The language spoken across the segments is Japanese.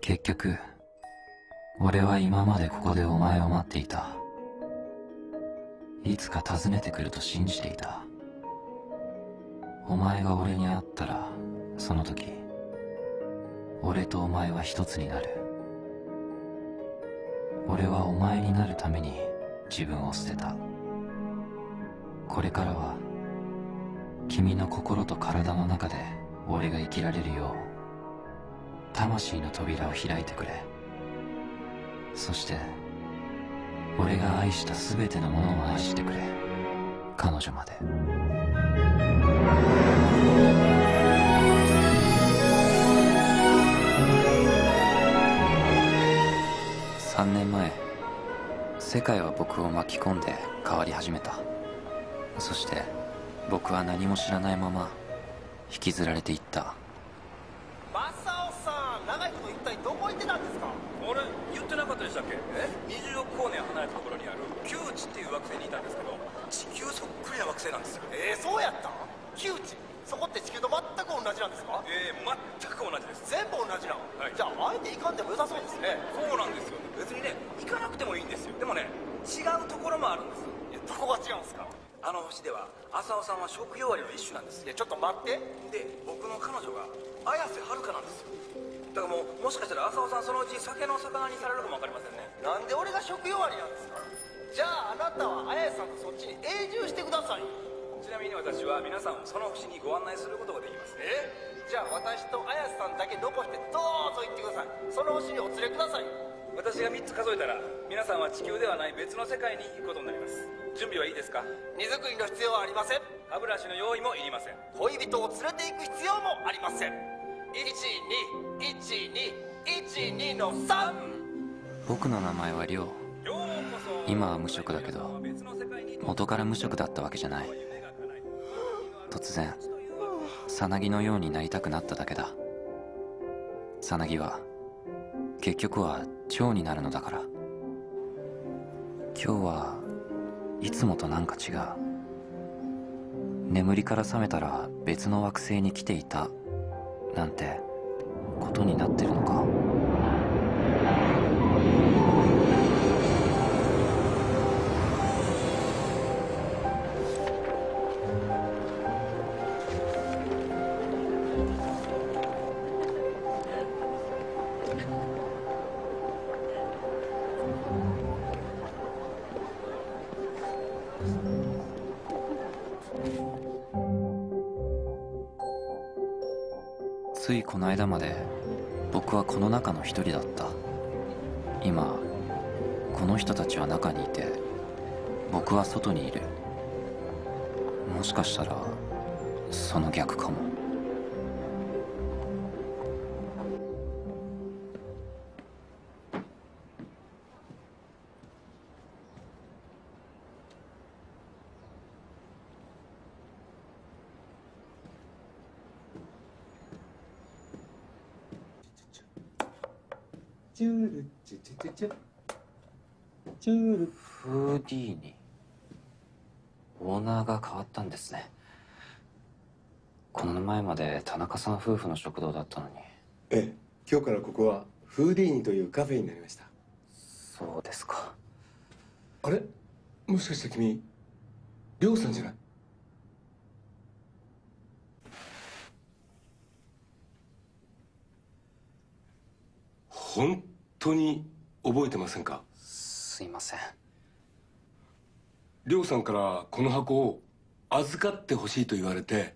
結局、俺は今までここでお前を待っていた。いつか訪ねてくると信じていた。お前が俺に会ったら、その時、俺とお前は一つになる。俺はお前になるために自分を捨てた。これからは、君の心と体の中で俺が生きられるよう、魂の扉を開いてくれ。そして俺が愛した全てのものを愛してくれ。彼女まで。3年前、世界は僕を巻き込んで変わり始めた。そして僕は何も知らないまま引きずられていった。20億光年離れたところにある旧地っていう惑星にいたんですけど、地球そっくりな惑星なんですよ。そうやったん？旧地、そこって地球と全く同じなんですか？全く同じです。全部同じなの？はい。じゃああえて行かんでも良さそうですね。そうなんですよ。別にね、行かなくてもいいんですよ。でもね、違うところもあるんです。どこが違うんですか？あの星では浅尾さんは食用アリの一種なんです。いや、ちょっと待って。で、僕の彼女が綾瀬はるかなんですよ。だからもしかしたら浅尾さん、そのうち酒の魚にされるかもわかりませんね。なんで俺が食用アリなんですか？じゃああなたは綾瀬さんとそっちに永住してください。ちなみに私は皆さんをその星にご案内することができます。じゃあ私と綾瀬さんだけ残してどうぞ行ってください。その星にお連れください。私が3つ数えたら皆さんは地球ではない別の世界に行くことになります。準備はいいですか？荷造りの必要はありません。歯ブラシの用意もいりません。恋人を連れていく必要もありません。121212の3。僕の名前はリョウ。今は無職だけど、元から無職だったわけじゃない。突然サナギのようになりたくなっただけだ。サナギは結局は蝶になるのだから。今日はいつもとなんか違う。眠りから覚めたら別の惑星に来ていたなんてことになってるのか。ついこの間まで僕はこの中の一人だった。今この人たちは中にいて、僕は外にいる。もしかしたらその逆かも。チュールチュチュチュチュチュール。フーディーニ、オーナーが変わったんですね。この前まで田中さん夫婦の食堂だったのに。今日からここはフーディーニというカフェになりました。そうですか。あれ、もしかして君、リョウさんじゃない？本当に覚えてませんか？すいません。リョウさんからこの箱を預かってほしいと言われて、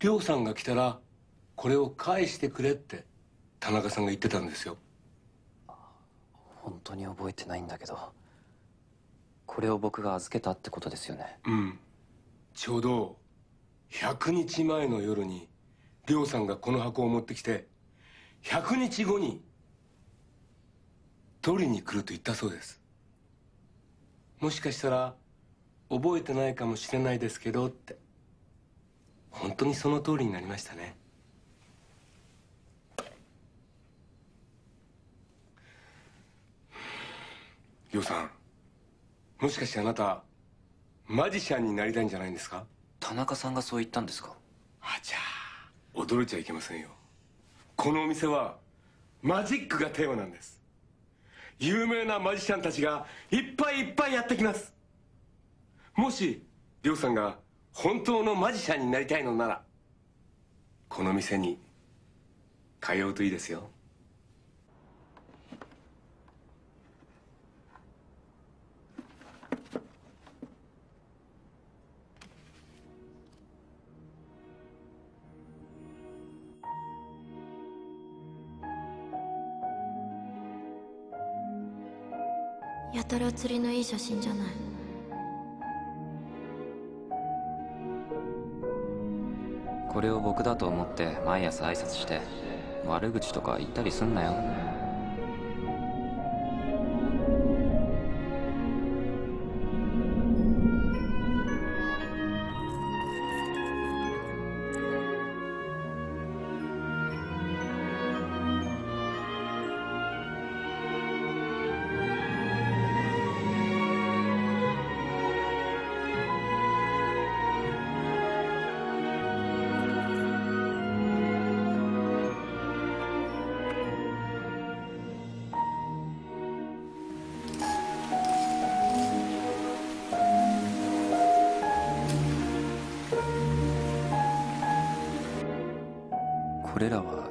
リョウさんが来たらこれを返してくれって田中さんが言ってたんですよ。本当に覚えてないんだけど、これを僕が預けたってことですよね。うん。ちょうど100日前の夜にリョウさんがこの箱を持ってきて、100日後に取りに来ると言ったそうです。もしかしたら覚えてないかもしれないですけどって。本当にその通りになりましたね。リョウさん、もしかしてあなたマジシャンになりたいんじゃないんですか？田中さんがそう言ったんですか？あちゃー、驚いちゃいけませんよ。このお店はマジックがテーマなんです。有名なマジシャンたちがいっぱいいっぱいやってきます。もしリョウさんが本当のマジシャンになりたいのなら、この店に通うといいですよ。やたら写りのいい写真じゃない。これを僕だと思って毎朝挨拶して、悪口とか言ったりすんなよ。これらは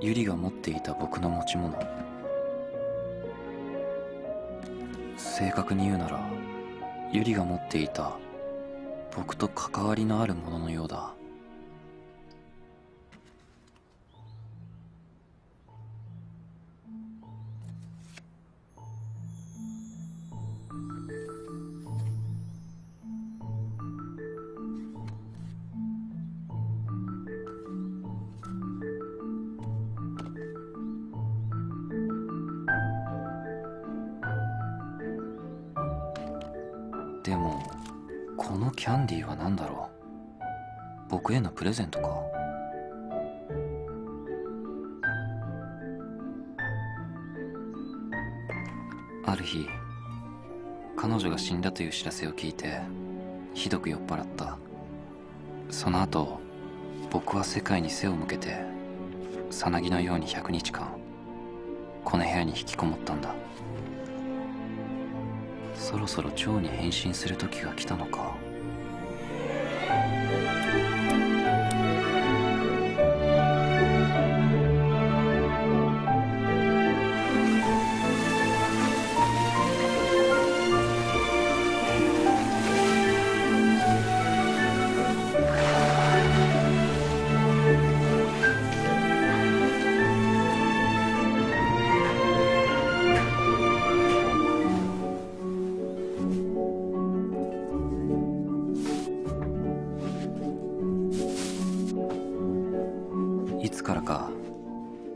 ユリが持っていた僕の持ち物。正確に言うなら、ユリが持っていた僕と関わりのあるもののようだ。でもこのキャンディーは何だろう。僕へのプレゼントか。ある日、彼女が死んだという知らせを聞いてひどく酔っ払った。その後僕は世界に背を向けて、さなぎのように100日間この部屋に引きこもったんだ。そろそろ蝶に変身する時が来たのか。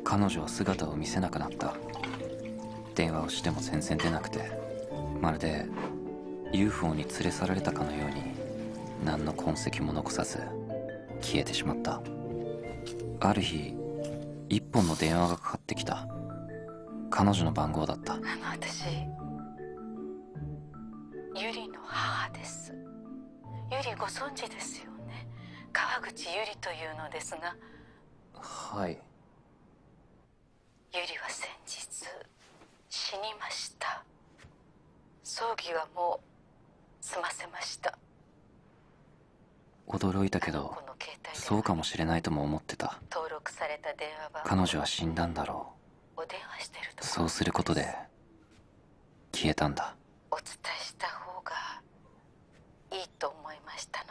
彼女は姿を見せなくなった。電話をしても全然出なくて、まるで UFO に連れ去られたかのように何の痕跡も残さず消えてしまった。ある日、一本の電話がかかってきた。彼女の番号だった。私、ユリの母です。ユリご存知ですよね？川口ユリというのですが。はい。ユリは先日死にました。葬儀はもう済ませました。驚いたけど、そうかもしれないとも思ってた。登録された電話番号。彼女は死んだんだろう。お電話してると思います。そうすることで消えたんだ。お伝えした方がいいと思いましたの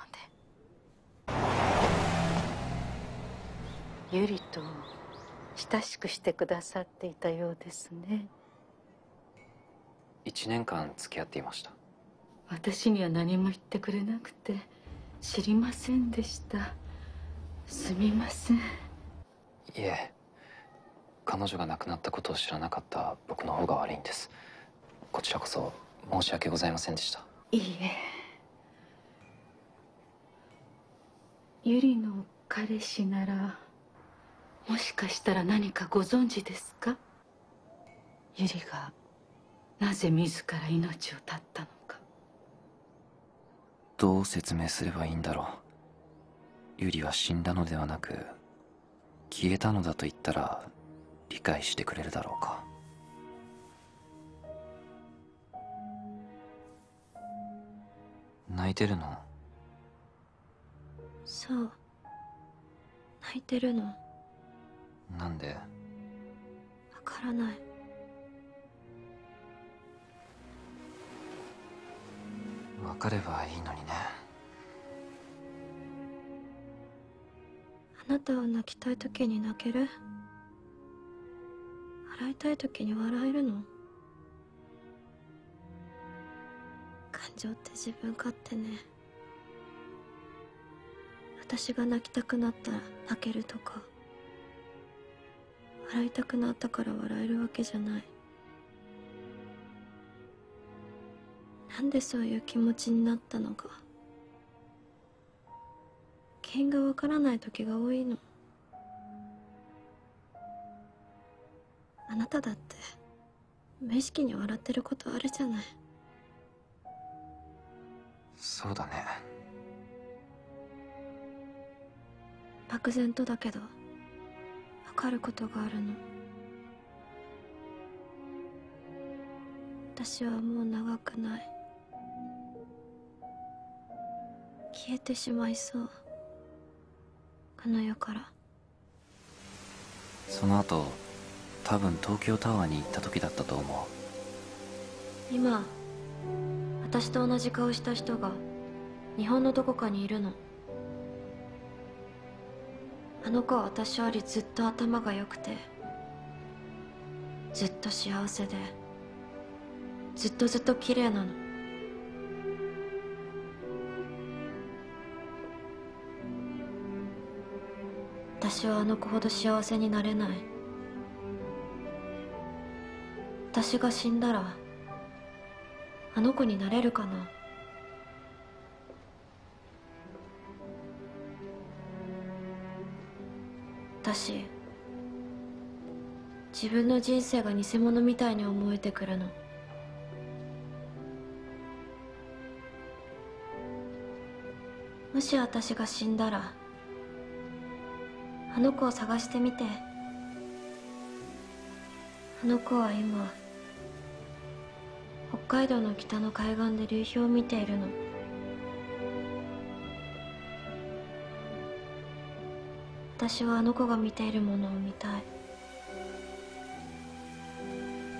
で。ユリと親しくしてくださっていたようですね。1年間付き合っていました。私には何も言ってくれなくて知りませんでした。すみません。いえ、彼女が亡くなったことを知らなかった僕の方が悪いんです。こちらこそ申し訳ございませんでした。いいえ、ゆりの彼氏ならもしかしたら何かご存知ですか？ゆりがなぜ自ら命を絶ったのか。どう説明すればいいんだろう。ゆりは死んだのではなく消えたのだと言ったら理解してくれるだろうか。泣いてるの？そう。泣いてるの。なんで？わからない。わかればいいのにね。あなたは泣きたいときに泣ける？笑いたいときに笑えるの？感情って自分勝手ね。私が泣きたくなったら泣けるとか、笑いたくなったから笑えるわけじゃない。なんでそういう気持ちになったのか、原因がわからない時が多いの。あなただって無意識に笑ってることあるじゃない。そうだね。漠然とだけど分かることがあるの。私はもう長くない。消えてしまいそう、この世から。その後多分東京タワーに行った時だったと思う。今私と同じ顔した人が日本のどこかにいるの。あの子は私よりずっと頭が良くて、ずっと幸せで、ずっと綺麗なの。私はあの子ほど幸せになれない。私が死んだらあの子になれるかな。私、自分の人生が偽物みたいに思えてくるの。もし私が死んだらあの子を探してみて。あの子は今北海道の北の海岸で流氷を見ているの。私はあの子が見ているものを見たい。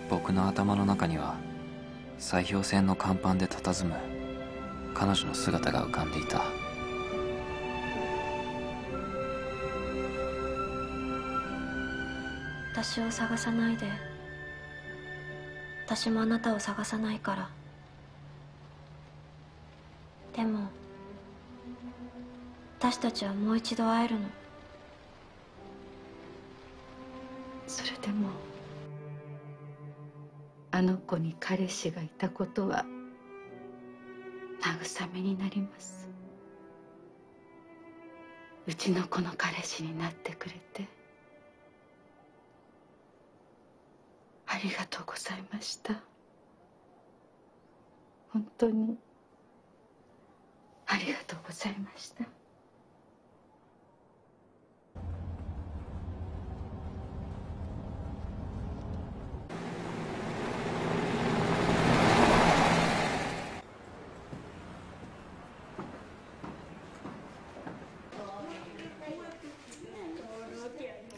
僕の頭の中には砕氷船の甲板で佇む彼女の姿が浮かんでいた。私を探さないで。私もあなたを探さないから。でも私たちはもう一度会えるの。それでもあの子に彼氏がいたことは慰めになります。うちの子の彼氏になってくれてありがとうございました。本当にありがとうございました。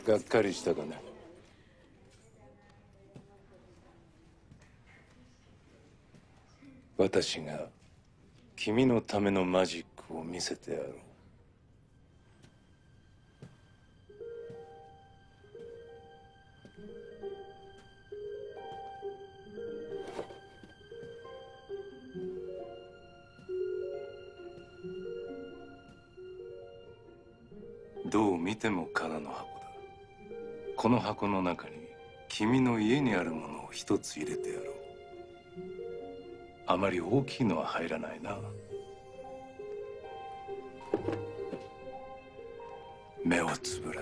がっかりしたかな。私が君のためのマジックを見せてやろう。どう見ても空の箱だ。この箱の中に君の家にあるものを一つ入れてやろう。あまり大きいのは入らないな。目をつぶれ。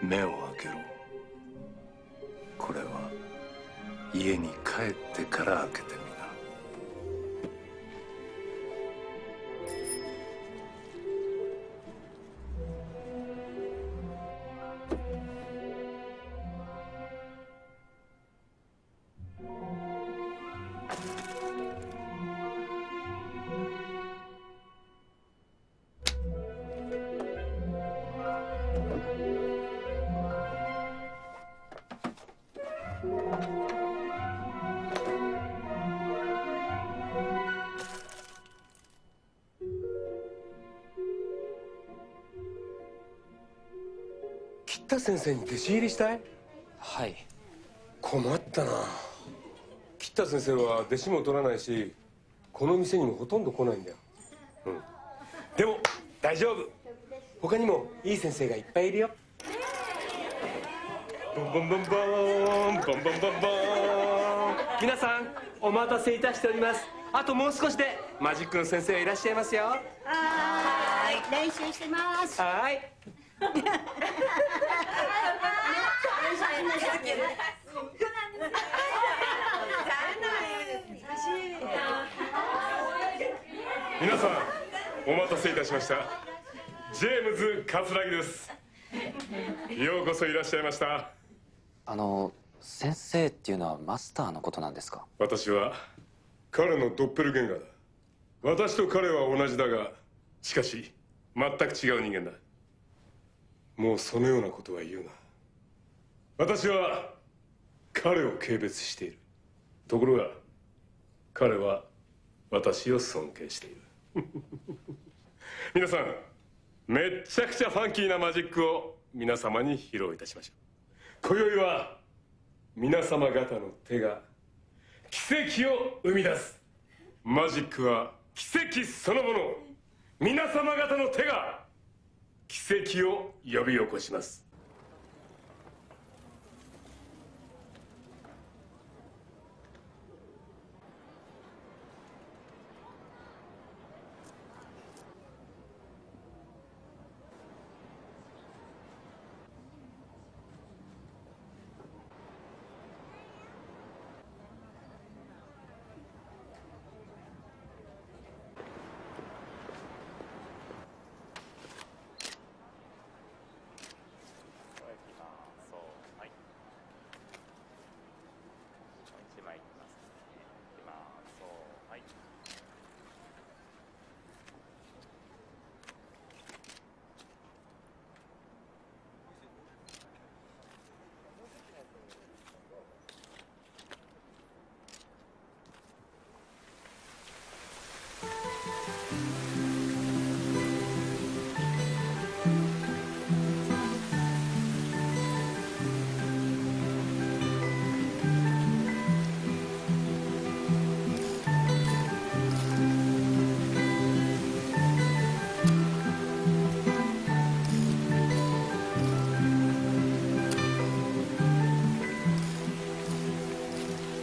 目を開けろ。これは家に帰ってから開けてみる。先生に弟子入りしたい？はい。困ったな。吉田先生は弟子も取らないし、この店にもほとんど来ないんだよ。うん、でも大丈夫。他にもいい先生がいっぱいいるよ。ボンボンボンボーン、ボンボンボンボーン。皆さんお待たせいたしております。あともう少しでマジックの先生がいらっしゃいますよ。はーい、練習してます。はーい。皆さんお待たせいたしました。ジェームズ・カツラギです。ようこそいらっしゃいました。先生っていうのはマスターのことなんですか？私は彼のドッペルゲンガーだ。私と彼は同じだが、しかし全く違う人間だ。もうそのようなことは言うな。私は彼を軽蔑している。ところが彼は私を尊敬している。皆さん、めちゃくちゃファンキーなマジックを皆様に披露いたしましょう。今宵は皆様方の手が奇跡を生み出す。マジックは奇跡そのもの。皆様方の手が奇跡を呼び起こします。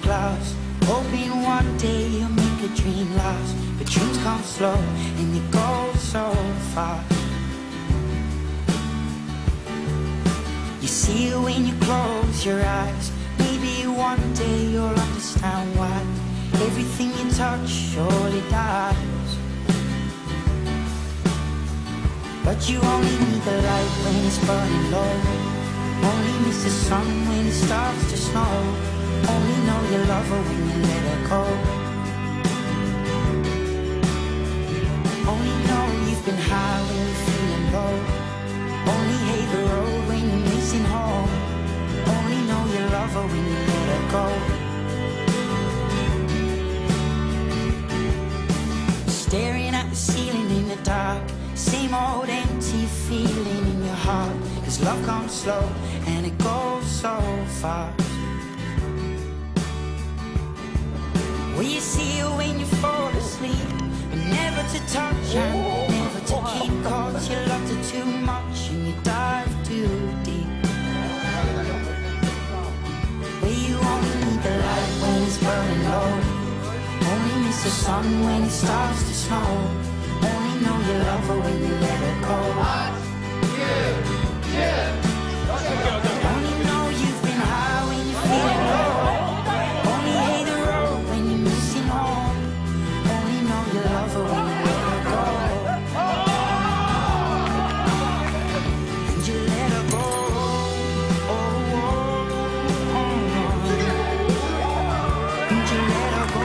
Glass, hoping one day you'll make a dream last. But dreams come slow and they go so fast. You see it when you close your eyes. Maybe one day you'll understand why everything you touch surely dies. But you only need the light when it's burning low. Only miss the sun when it starts to snow. Only know you love her when you let her go. Only know you've been high when you're feeling low. Only hate the road when you're missing home. Only know you love her when you let her go. Staring at the ceiling in the dark, same old empty feeling in your heart. Cause love comes slow and it goes so fast. Will you see her when you fall asleep? But never to touch and never to keep. Cause you loved her too much and you dive too deep. Will you only need the light when it's burning low? Only miss the sun when it starts to snow. Only know you love her when you let her go. Yeah, yeah. Only know you've been high when you're feeling low. Only hate the road when you're missing home. Only know you love her when you let her go. And you let her go. Oh, oh, oh. And you let her go.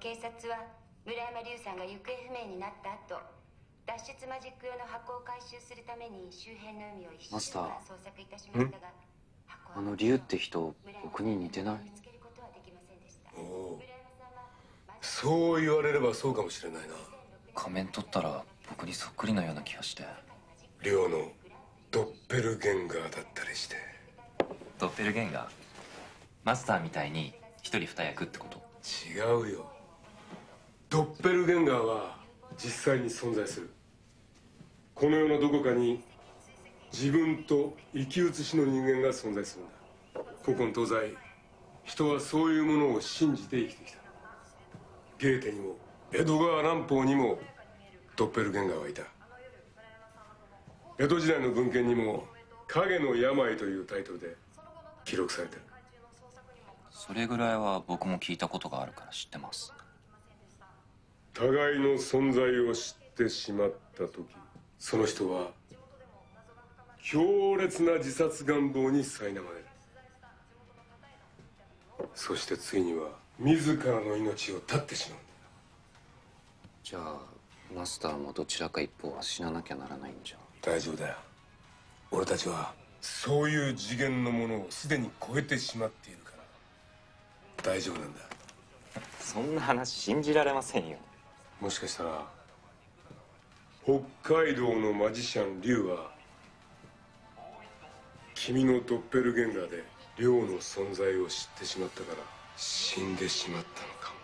警察は村山龍さんが行方不明になった後、脱出マジック用の箱を回収するために周辺の海を一周回捜索いたしましたが、あの龍って人、僕に似てない？おお、そう言われればそうかもしれないな。仮面取ったら僕にそっくりなような気がして。龍のドッペルゲンガーだったりして。ドッペルゲンガー？マスターみたいに一人二役ってこと？違うよ。ドッペルゲンガーは実際に存在する。この世のどこかに自分と生き写しの人間が存在するんだ。古今東西、人はそういうものを信じて生きてきた。ゲーテにも江戸川乱歩にもドッペルゲンガーはいた。江戸時代の文献にも「影の病」というタイトルで記録されてる。それぐらいは僕も聞いたことがあるから知ってます。互いの存在を知ってしまった時、その人は強烈な自殺願望に苛まれる。そしてついには自らの命を絶ってしまうんだ。じゃあマスターもどちらか一方は死ななきゃならないんじゃ。大丈夫だよ。俺たちはそういう次元のものをすでに超えてしまっているから大丈夫なんだ。そんな話信じられませんよ。もしかしたら北海道のマジシャンリュウは君のドッペルゲンガーでリョウの存在を知ってしまったから死んでしまったのかも。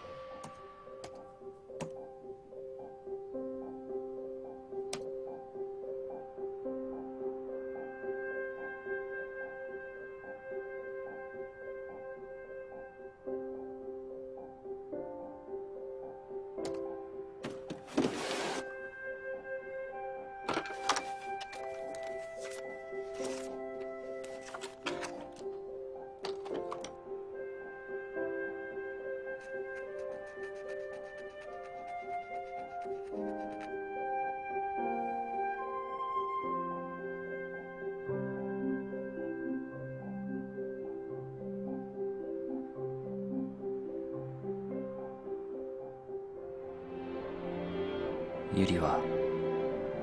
ゆりは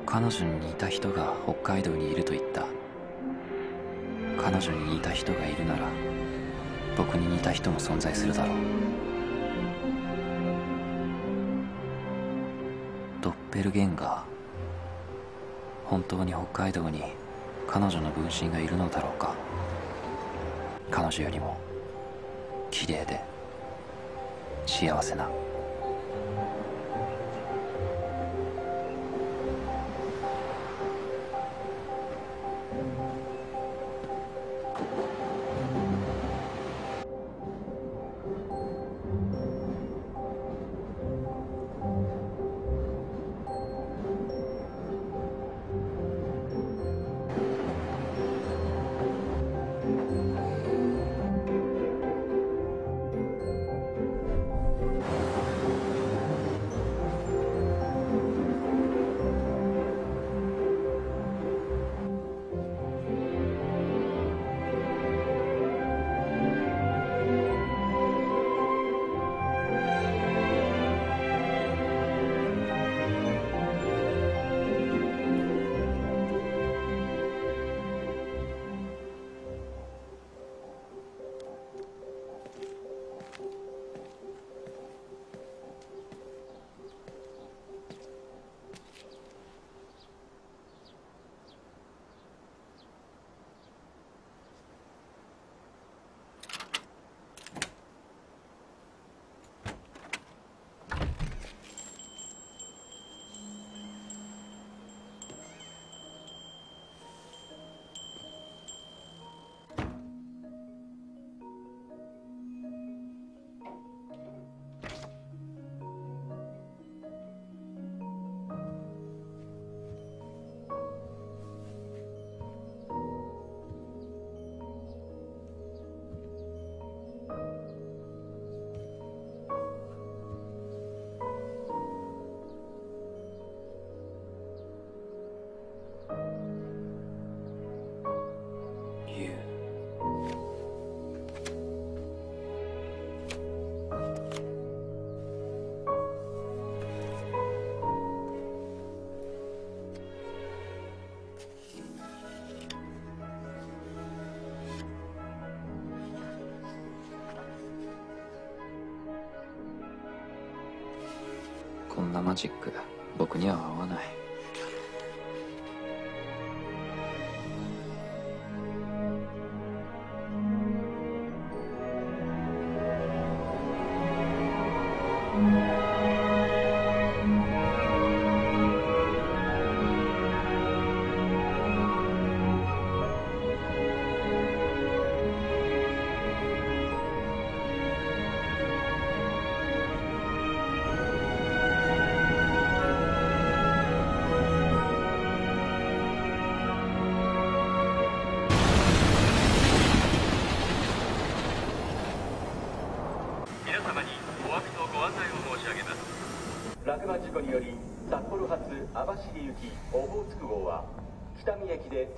彼女に似た人が北海道にいると言った。彼女に似た人がいるなら僕に似た人も存在するだろう。ドッペルゲンガー、本当に北海道に彼女の分身がいるのだろうか。彼女よりも綺麗で幸せな。マジック僕には合わない。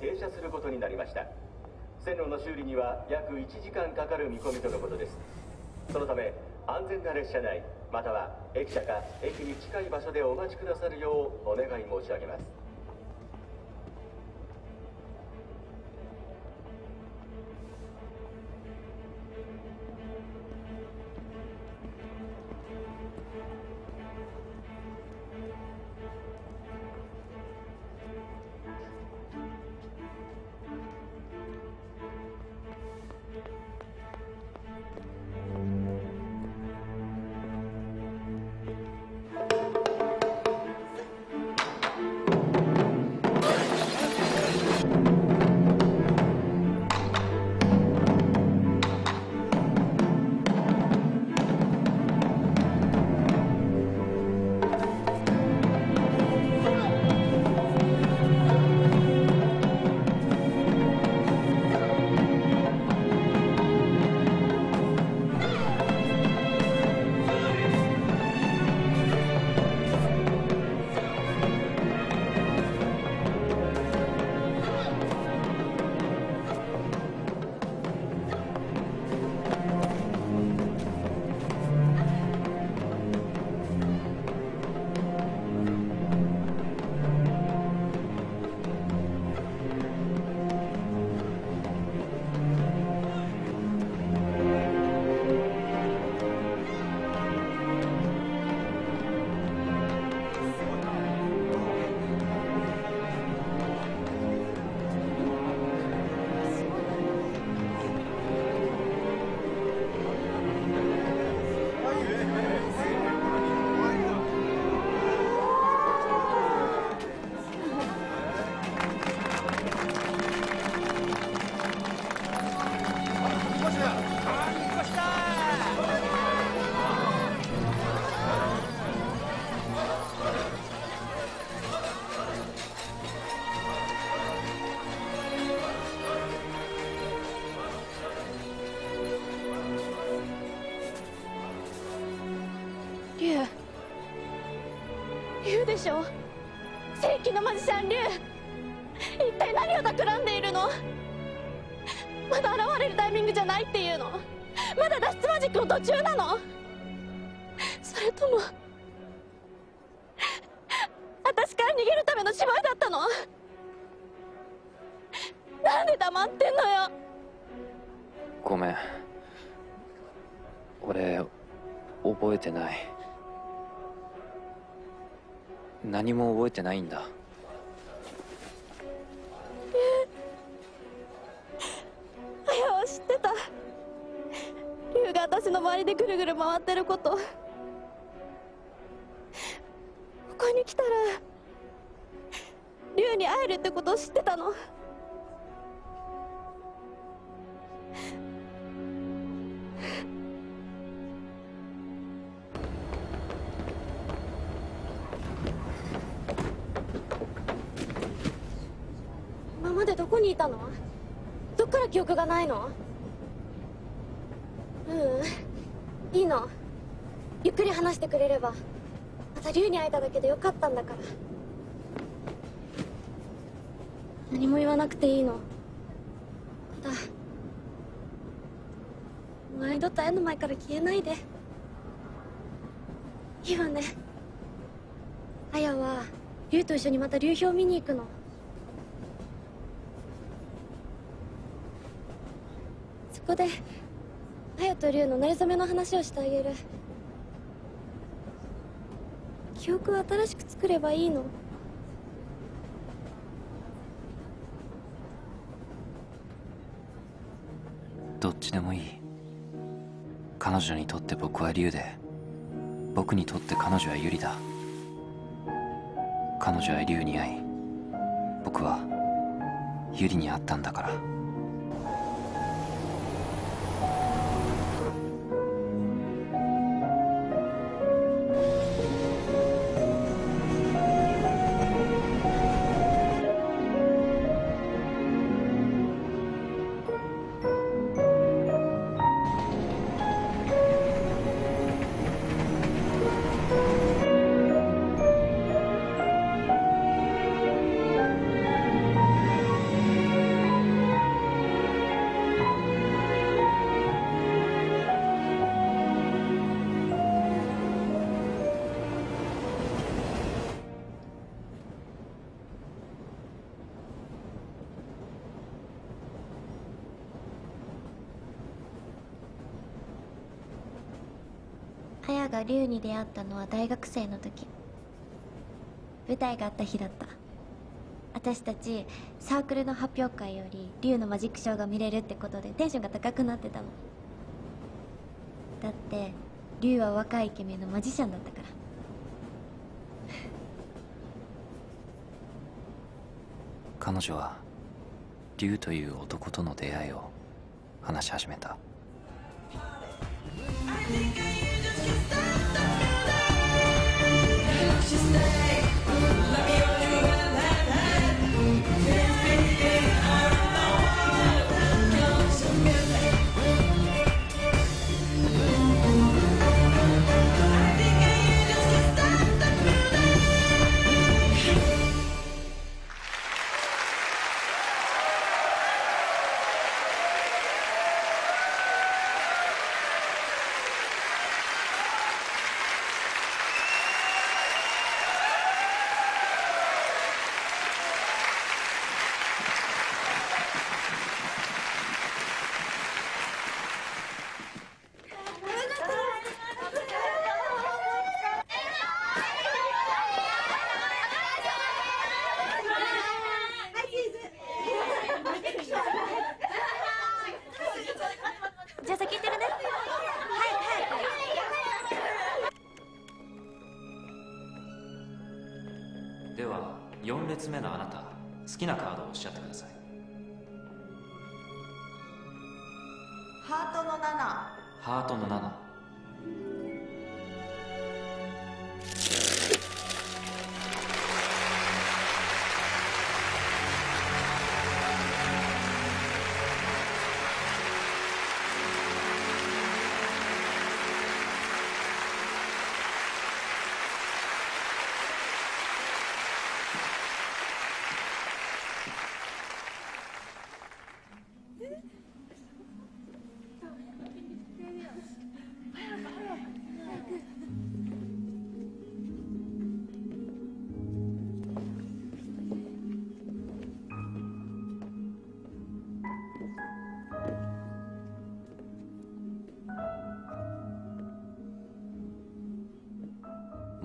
停車することになりました。線路の修理には約1時間かかる見込みとのことです。そのため安全な列車内または駅舎か駅に近い場所でお待ちくださるようお願い申し上げます。言うでしょ、正規のマジシャンリュウ、一体何を企んでいるの。まだ現れるタイミングじゃないっていうの、まだ脱出マジックの途中なの。それとも私から逃げるための芝居だったの。なんで黙ってんのよ。ごめん、俺覚えてない、何も覚えてないんだ。あやは知ってた、龍が私の周りでぐるぐる回ってること。ここに来たら龍に会えるってことを知ってたの。どこにいたの？どっから記憶がないの？ううん、いいの。ゆっくり話してくれれば。また竜に会えただけでよかったんだから。何も言わなくていいの。ただもう二度と絵の前から消えないで。いいわね。あやは竜と一緒にまた流氷見に行くの。ここであやと龍の馴れ初めの話をしてあげる。記憶を新しく作ればいいの。どっちでもいい。彼女にとって僕は龍で、僕にとって彼女はユリだ。彼女は龍に会い、僕はユリに会ったんだから。龍に出会ったのは大学生の時、舞台があった日だった。私たちサークルの発表会より龍のマジックショーが見れるってことでテンションが高くなってたの。だって龍は若いイケメンのマジシャンだったから。彼女は龍という男との出会いを話し始めた。好きなカードをおっしゃってください。ハートの7。ハートの7。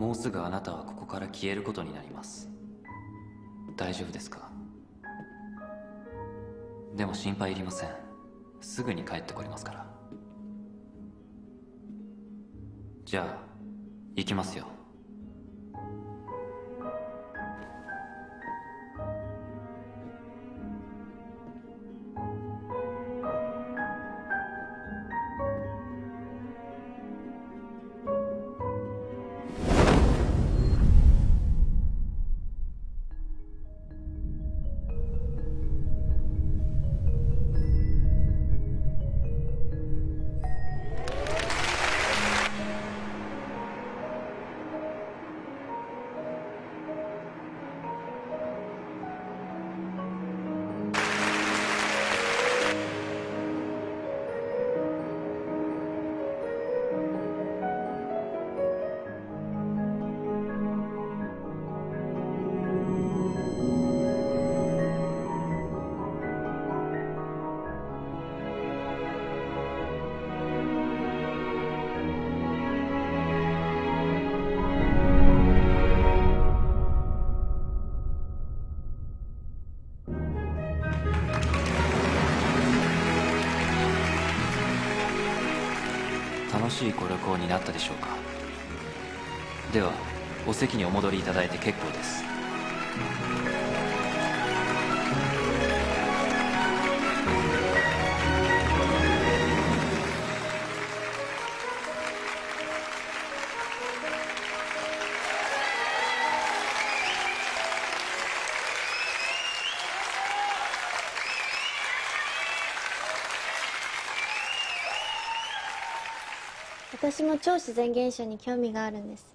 もうすぐあなたはここから消えることになります。大丈夫ですか？でも心配いりません。すぐに帰ってこれますから。じゃあ行きますよ。楽しいご旅行になったでしょうか。ではお席にお戻りいただいて結構です。私も超自然現象に興味があるんです。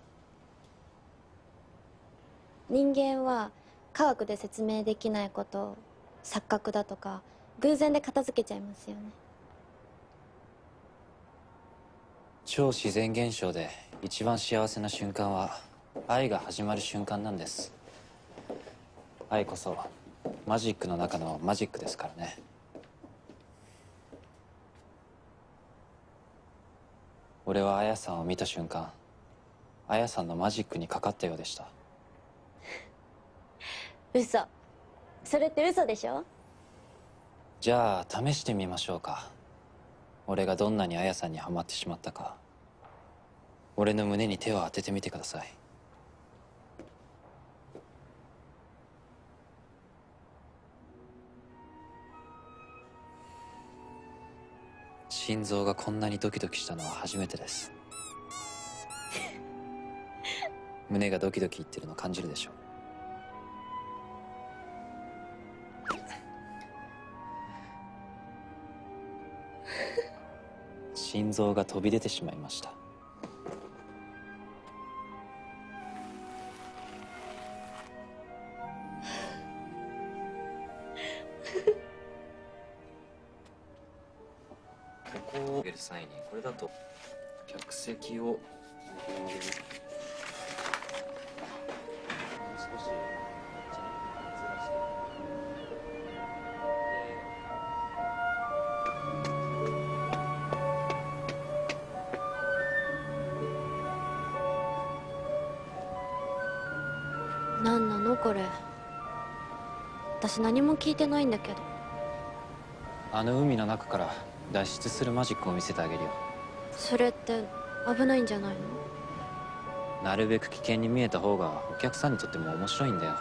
人間は科学で説明できないことを錯覚だとか偶然で片付けちゃいますよね。超自然現象で一番幸せな瞬間は愛が始まる瞬間なんです。愛こそマジックの中のマジックですからね。俺はAyaさんを見た瞬間、Ayaさんのマジックにかかったようでした。嘘。それって嘘でしょ？じゃあ試してみましょうか。俺がどんなにAyaさんにハマってしまったか。俺の胸に手を当ててみてください。心臓がこんなにドキドキしたのは初めてです。胸がドキドキいってるの感じるでしょう。心臓が飛び出てしまいました。際にこれだと客席を少し。何なのこれ？私何も聞いてないんだけど。あの海の中から脱出するマジックを見せてあげるよ。それって危ないんじゃないの？なるべく危険に見えた方がお客さんにとっても面白いんだよ。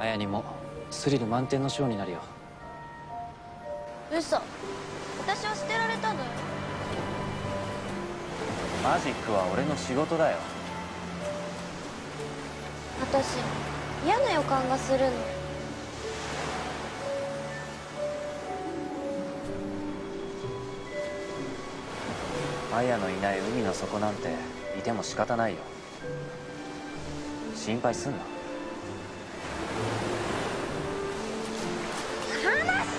あやにもスリル満点のショーになるよ。嘘。私は捨てられたのよ。マジックは俺の仕事だよ。私嫌な予感がするの。アヤのいない海の底なんていても仕方ないよ。心配すんな。話し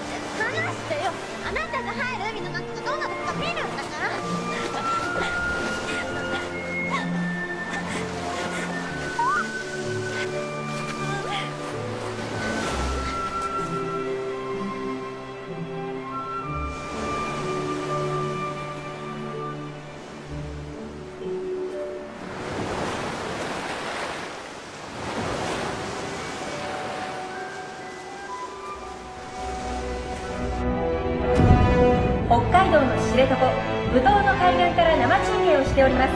てよ。あなたが入る海の中がどんなことか見るんだ知床無島の海岸から生中継をしております。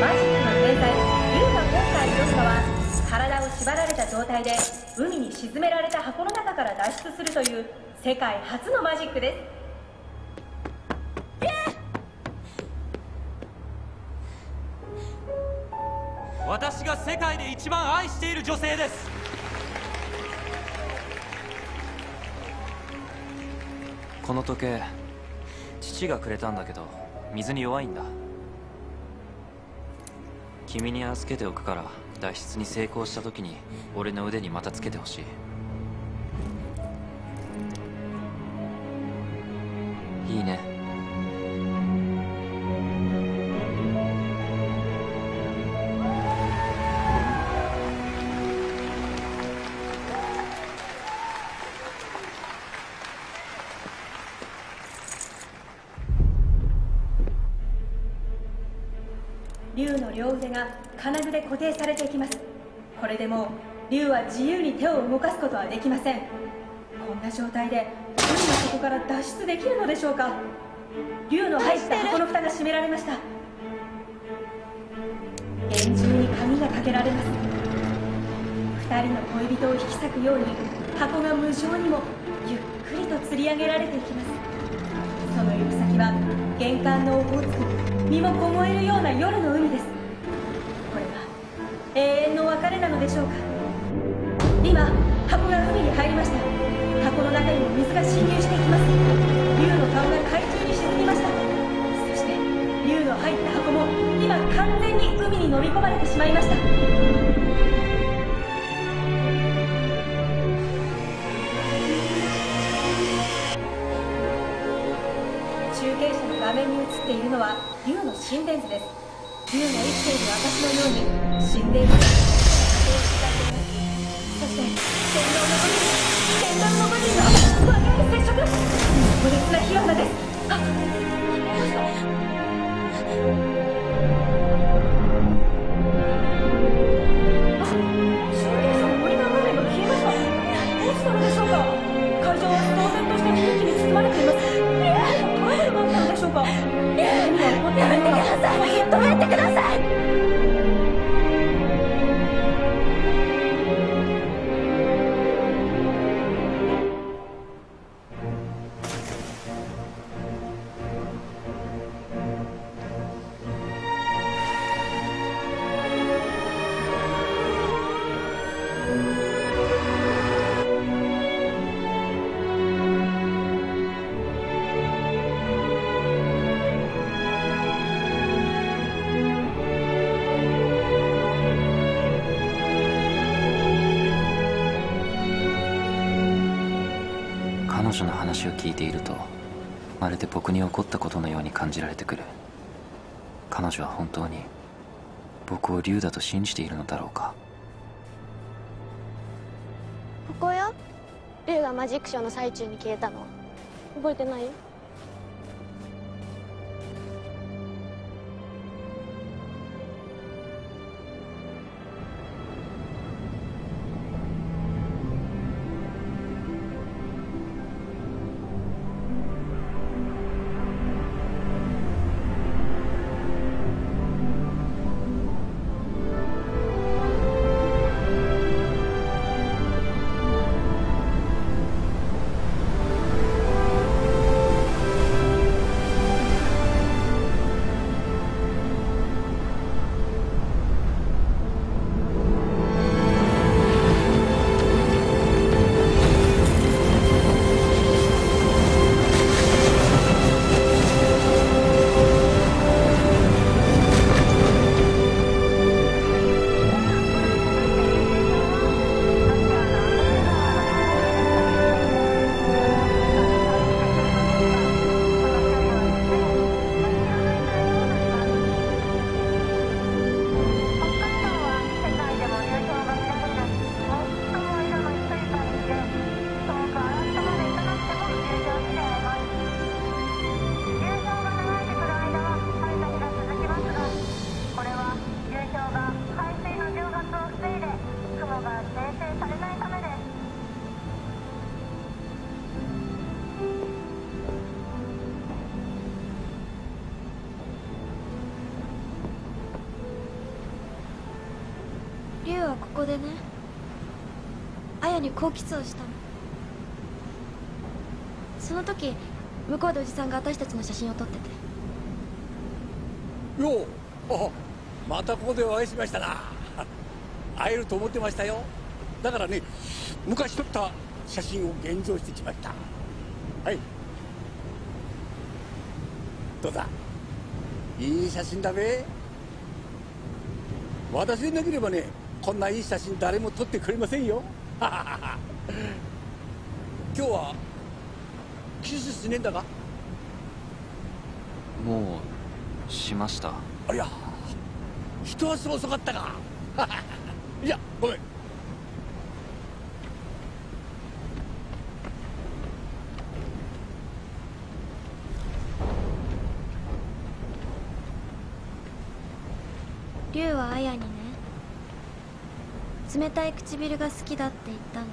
マジックの天才龍が今回挑むのは、体を縛られた状態で海に沈められた箱の中から脱出するという世界初のマジックです。私が世界で一番愛している女性です。この時計父がくれたんだけど、水に弱いんだ。君に預けておくから、脱出に成功した時に俺の腕にまたつけてほしい。いいね。龍の両腕が金具で固定されていきます。これでもう龍は自由に手を動かすことはできません。こんな状態で龍はそこから脱出できるのでしょうか。龍の入った箱の蓋が閉められました。厳重に鍵がかけられます。2人の恋人を引き裂くように箱が無情にもゆっくりと吊り上げられていきます。その行く先は玄関のオホーツク、身も凍えるような夜の海です。これは永遠の別れなのでしょうか。今箱が海に入りました。箱の中にも水が侵入していきます。龍の顔が海中に沈みました。そして龍の入った箱も今完全に海に飲み込まれてしまいました。画面に映っているのは龍の心電図です。龍の生きている私のように心電図を使っています。そして天狼の武士の若い接触、猛烈な火花です。心電図のモニター画面が消えました。どうしたのでしょうか。会場は騒然として雰囲気に包まれています。止めてください。止めてください。彼女の話を聞いていると、まるで僕に起こったことのように感じられてくる。彼女は本当に僕を龍だと信じているのだろうか。ここよ。龍がマジックショーの最中に消えたの覚えてない？ここでね、アヤにこうキスをしたの。その時向こうでおじさんが私たちの写真を撮ってて。よう、あ、またここでお会いしましたな。会えると思ってましたよ。だからね、昔撮った写真を現像してきました。はい、どうだ、いい写真だべ。私でなければね、こんないい写真誰も撮ってくれませんよ。今日はキスしねえんだか。もうしました。ありゃ、一足遅かったか。いや、ごめん。リュウはアヤにね、冷たい唇が好きだって言ったの。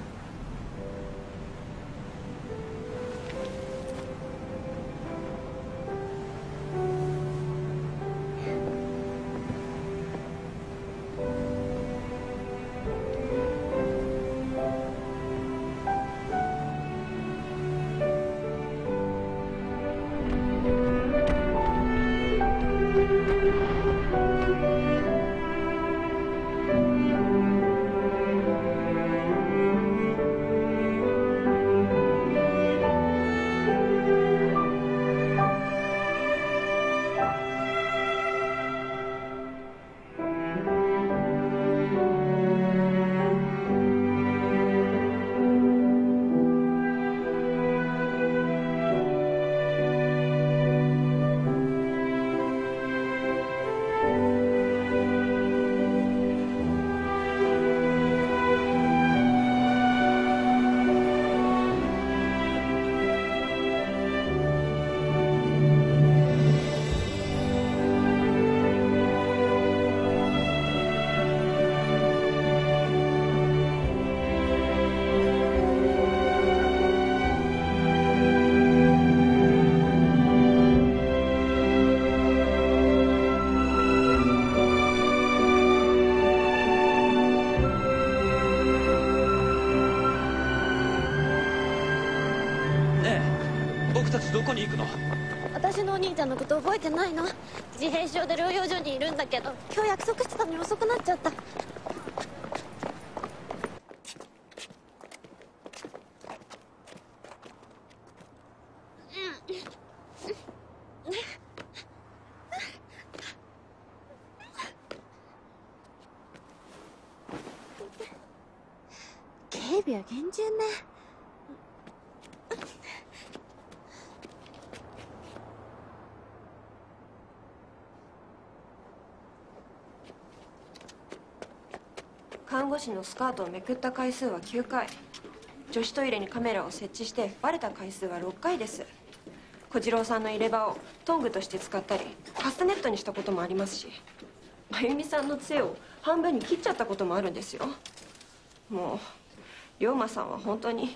どこに行くの？私のお兄ちゃんのこと覚えてないの？自閉症で療養所にいるんだけど、今日約束してたのに遅くなっちゃった。警備は厳重ね。看護師のスカートをめくった回数は9回。女子トイレにカメラを設置してバレた回数は6回です。小次郎さんの入れ歯をトングとして使ったり、カスタネットにしたこともありますし、真由美さんの杖を半分に切っちゃったこともあるんですよ。もう、龍馬さんは本当に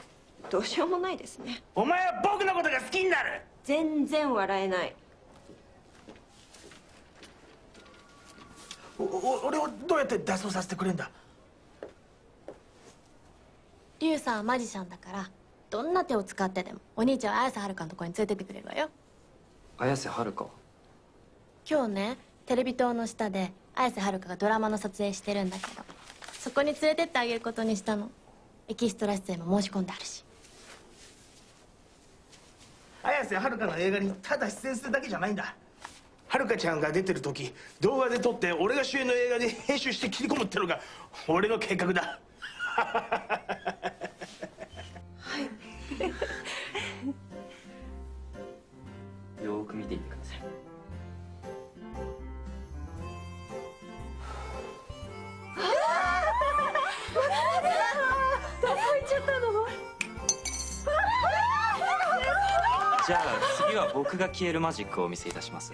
どうしようもないですね。お前は僕のことが好きになる。全然笑えない。俺をどうやって脱走させてくれんだ。リュウさんはマジシャンだから、どんな手を使ってでもお兄ちゃんは綾瀬はるかのとこに連れてってくれるわよ。綾瀬はるか。今日ね、テレビ塔の下で綾瀬はるかがドラマの撮影してるんだけど、そこに連れてってあげることにしたの。エキストラ出演も申し込んであるし。綾瀬はるかの映画にただ出演するだけじゃないんだ。はるかちゃんが出てる時、動画で撮って俺が主演の映画で編集して切り込むってのが俺の計画だ。はい。よーく見ていてください。どこ行っちゃったの？じゃあ次は僕が消えるマジックをお見せいたします。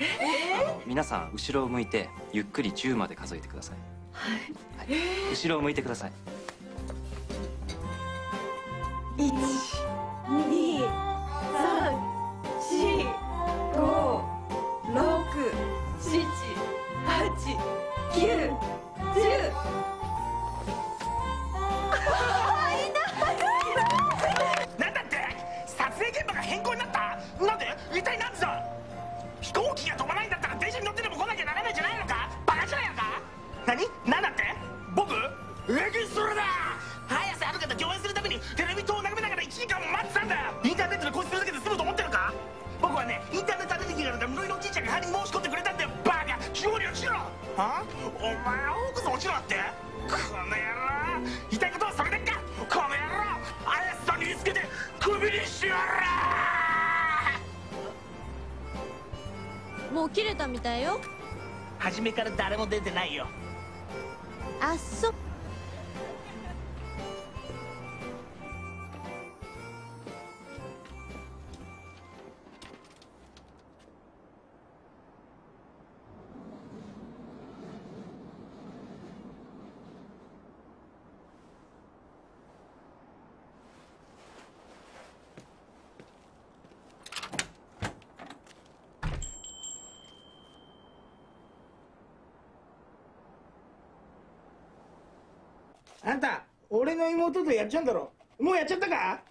皆さん後ろを向いてゆっくり10まで数えてください。はい。後ろを向いてください。1、2、3、4、5、6、7、8、9、10。それだ。早瀬ある方共演するためにテレビ塔を眺めながら1時間も待ってたんだ。インターネットで個室だけで済むと思ってるか。僕はね、インターネットアレルギーがあるから室井のおじいちゃんが派に申し込んでくれたんだよ。バカ、上流しろ。は？お前は奥さん落ちろって。この野郎、言いたいことはそれだけか。この野郎、早瀬さんに見つけて首にしよら。もう切れたみたいよ。初めから誰も出てないよ。あっそ。あんた、俺の妹とやっちゃうんだろ。もうやっちゃったか。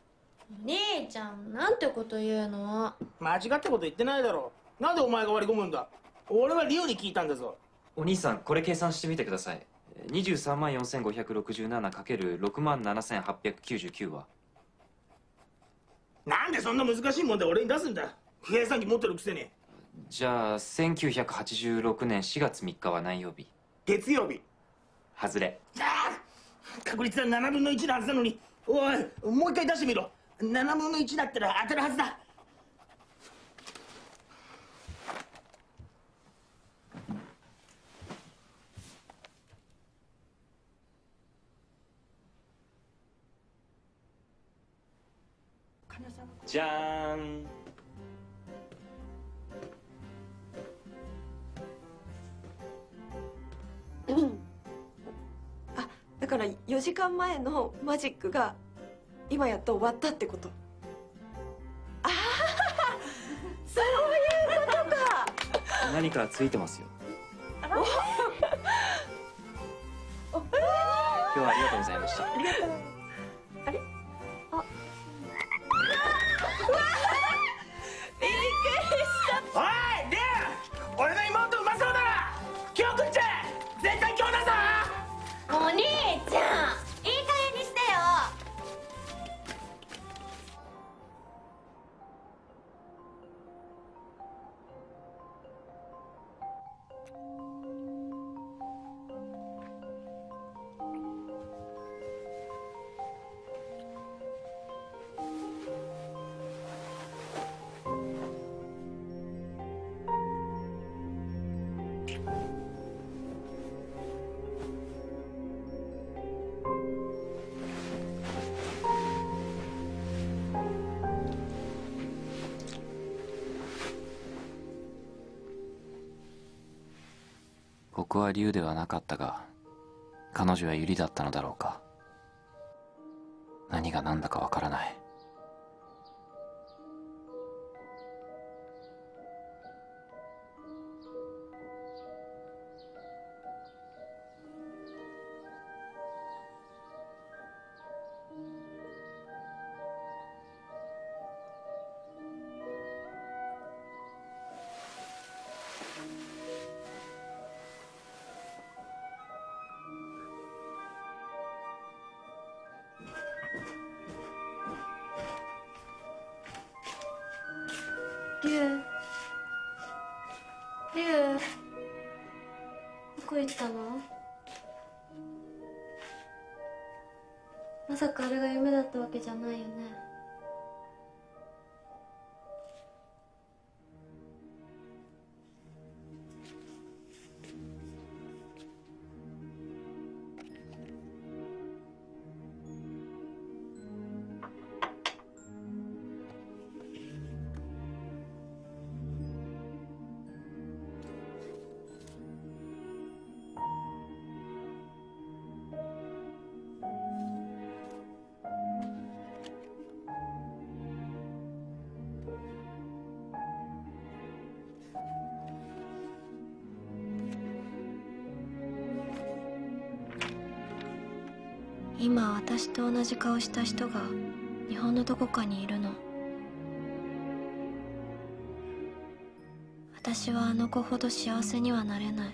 お姉ちゃん、なんてこと言うの。間違ったこと言ってないだろ。なんでお前が割り込むんだ。俺はリオに聞いたんだぞ。お兄さん、これ計算してみてください。234,567×67,899 は。なんでそんな難しい問題俺に出すんだ。計算機持ってるくせに。じゃあ1986年4月3日は何曜日。月曜日。外れ。確率は7分の1のはずなのに。おい、もう一回出してみろ。7分の1だったら当たるはずだ。じゃーん。だから4時間前のマジックが今やっと終わったってこと。ああ、そういうことか。何かついてますよ。今日はありがとうございました。ありがとう。あれ？あ。わあ！びっくりした。おい、リュウ、俺の妹うまそうだな。今日食っちゃえ。絶対今日だぞ。お兄ちゃん、いい加減にしてよ。僕は龍ではなかったが、彼女は百合だったのだろうか。何が何だかわからない。リュウ、どこ行ったの。まさかあれが夢だったわけじゃないよね。今私と同じ顔した人が日本のどこかにいるの。私はあの子ほど幸せにはなれない。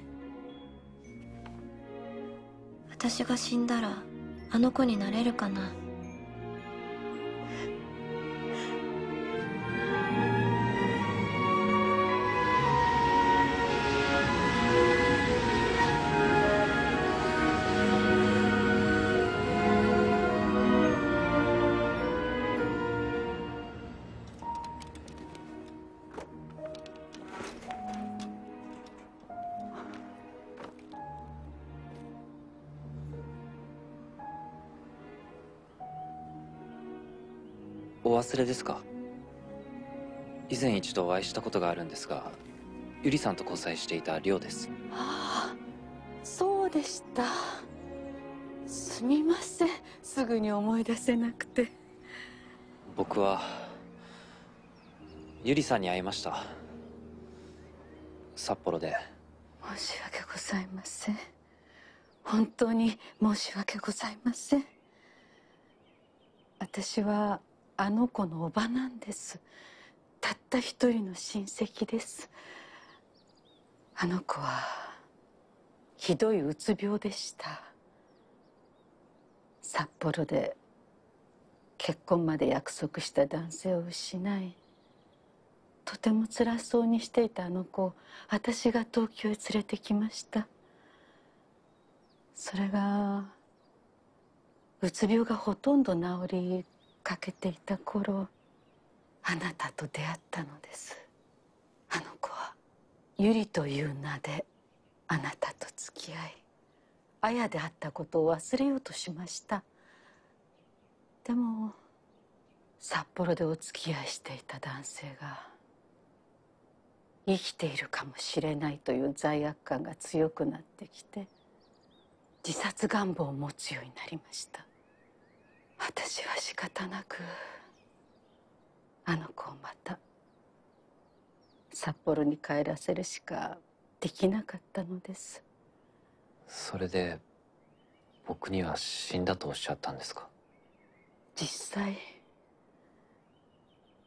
私が死んだらあの子になれるかな。お忘れですか？以前一度お会いしたことがあるんですが、ゆりさんと交際していたリョウです。ああ、そうでした。すみません、すぐに思い出せなくて。僕はゆりさんに会いました、札幌で。申し訳ございません。本当に申し訳ございません。私はあの子のおばなんです。たった一人の親戚です。あの子はひどいうつ病でした。札幌で結婚まで約束した男性を失い、とても辛そうにしていたあの子を私が東京へ連れてきました。それがうつ病がほとんど治りかけていた頃、あなたと出会ったのです。あの子はゆりという名であなたと付き合い、あやであったことを忘れようとしました。でも札幌でお付き合いしていた男性が生きているかもしれないという罪悪感が強くなってきて、自殺願望を持つようになりました。私は仕方なくあの子をまた札幌に帰らせるしかできなかったのです。それで僕には死んだとおっしゃったんですか？実際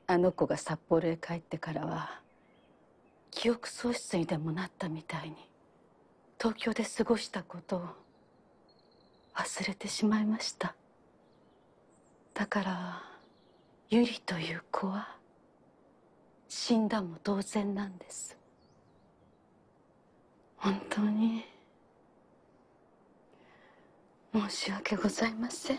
あの子が札幌へ帰ってからは記憶喪失にでもなったみたいに、東京で過ごしたことを忘れてしまいました。だからゆりという子は死んだも同然なんです。本当に申し訳ございません。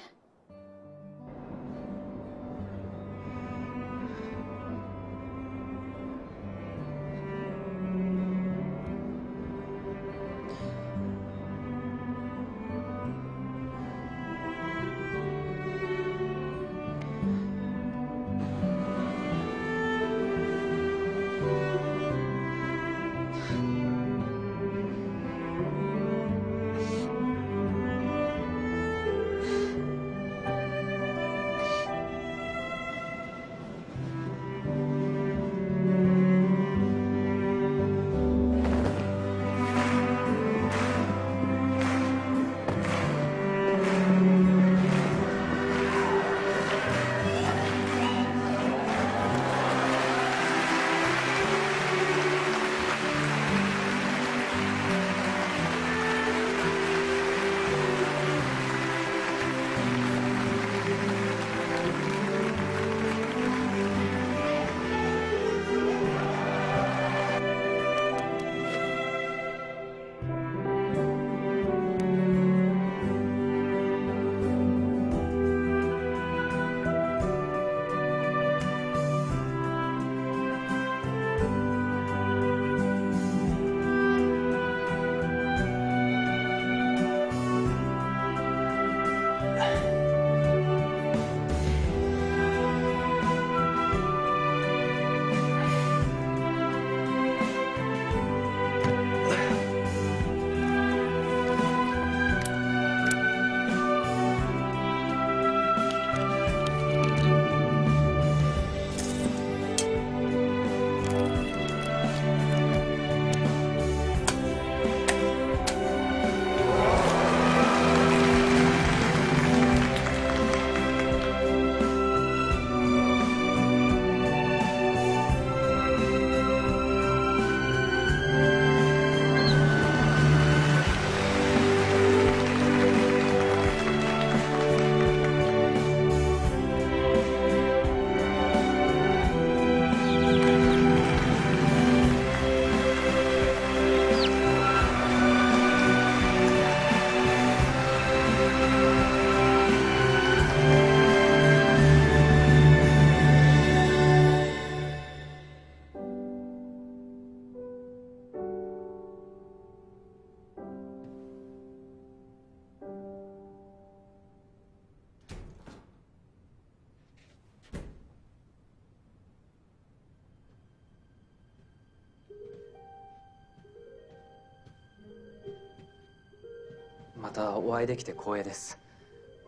たお会いできて光栄です。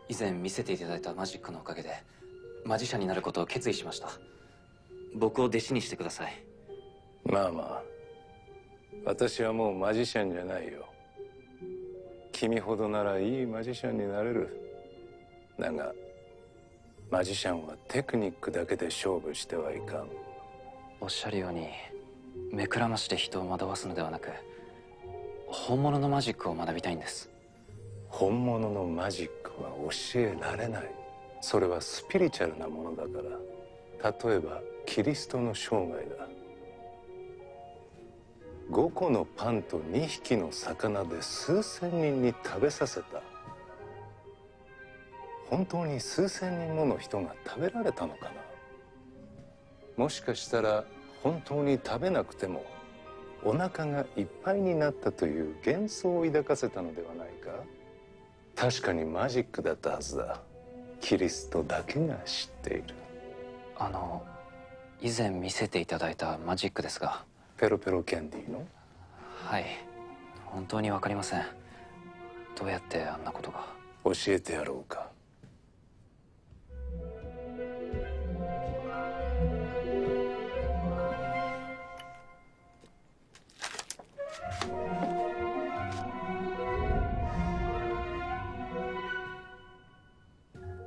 以前見せていただいたマジックのおかげでマジシャンになることを決意しました。僕を弟子にしてください。まあまあ、私はもうマジシャンじゃないよ。君ほどならいいマジシャンになれる。だがマジシャンはテクニックだけで勝負してはいかん。おっしゃるように目くらましで人を惑わすのではなく、本物のマジックを学びたいんです。本物のマジックは教えられない。それはスピリチュアルなものだから。例えばキリストの生涯だ。5個のパンと2匹の魚で数千人に食べさせた。本当に数千人もの人が食べられたのかな。もしかしたら本当に食べなくてもお腹がいっぱいになったという幻想を抱かせたのではないか。確かにマジックだったはずだ。キリストだけが知っている。以前見せていただいたマジックですが。ペロペロキャンディーの？はい、本当にわかりません。どうやってあんなことが。教えてやろうか。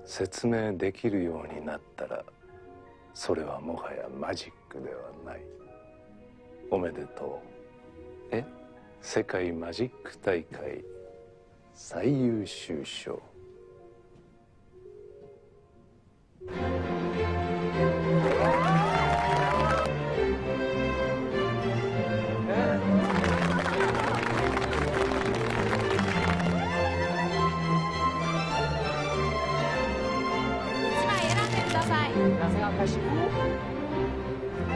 説明できるようになったらそれはもはやマジックではない。おめでとう。え？世界マジック大会最優秀賞。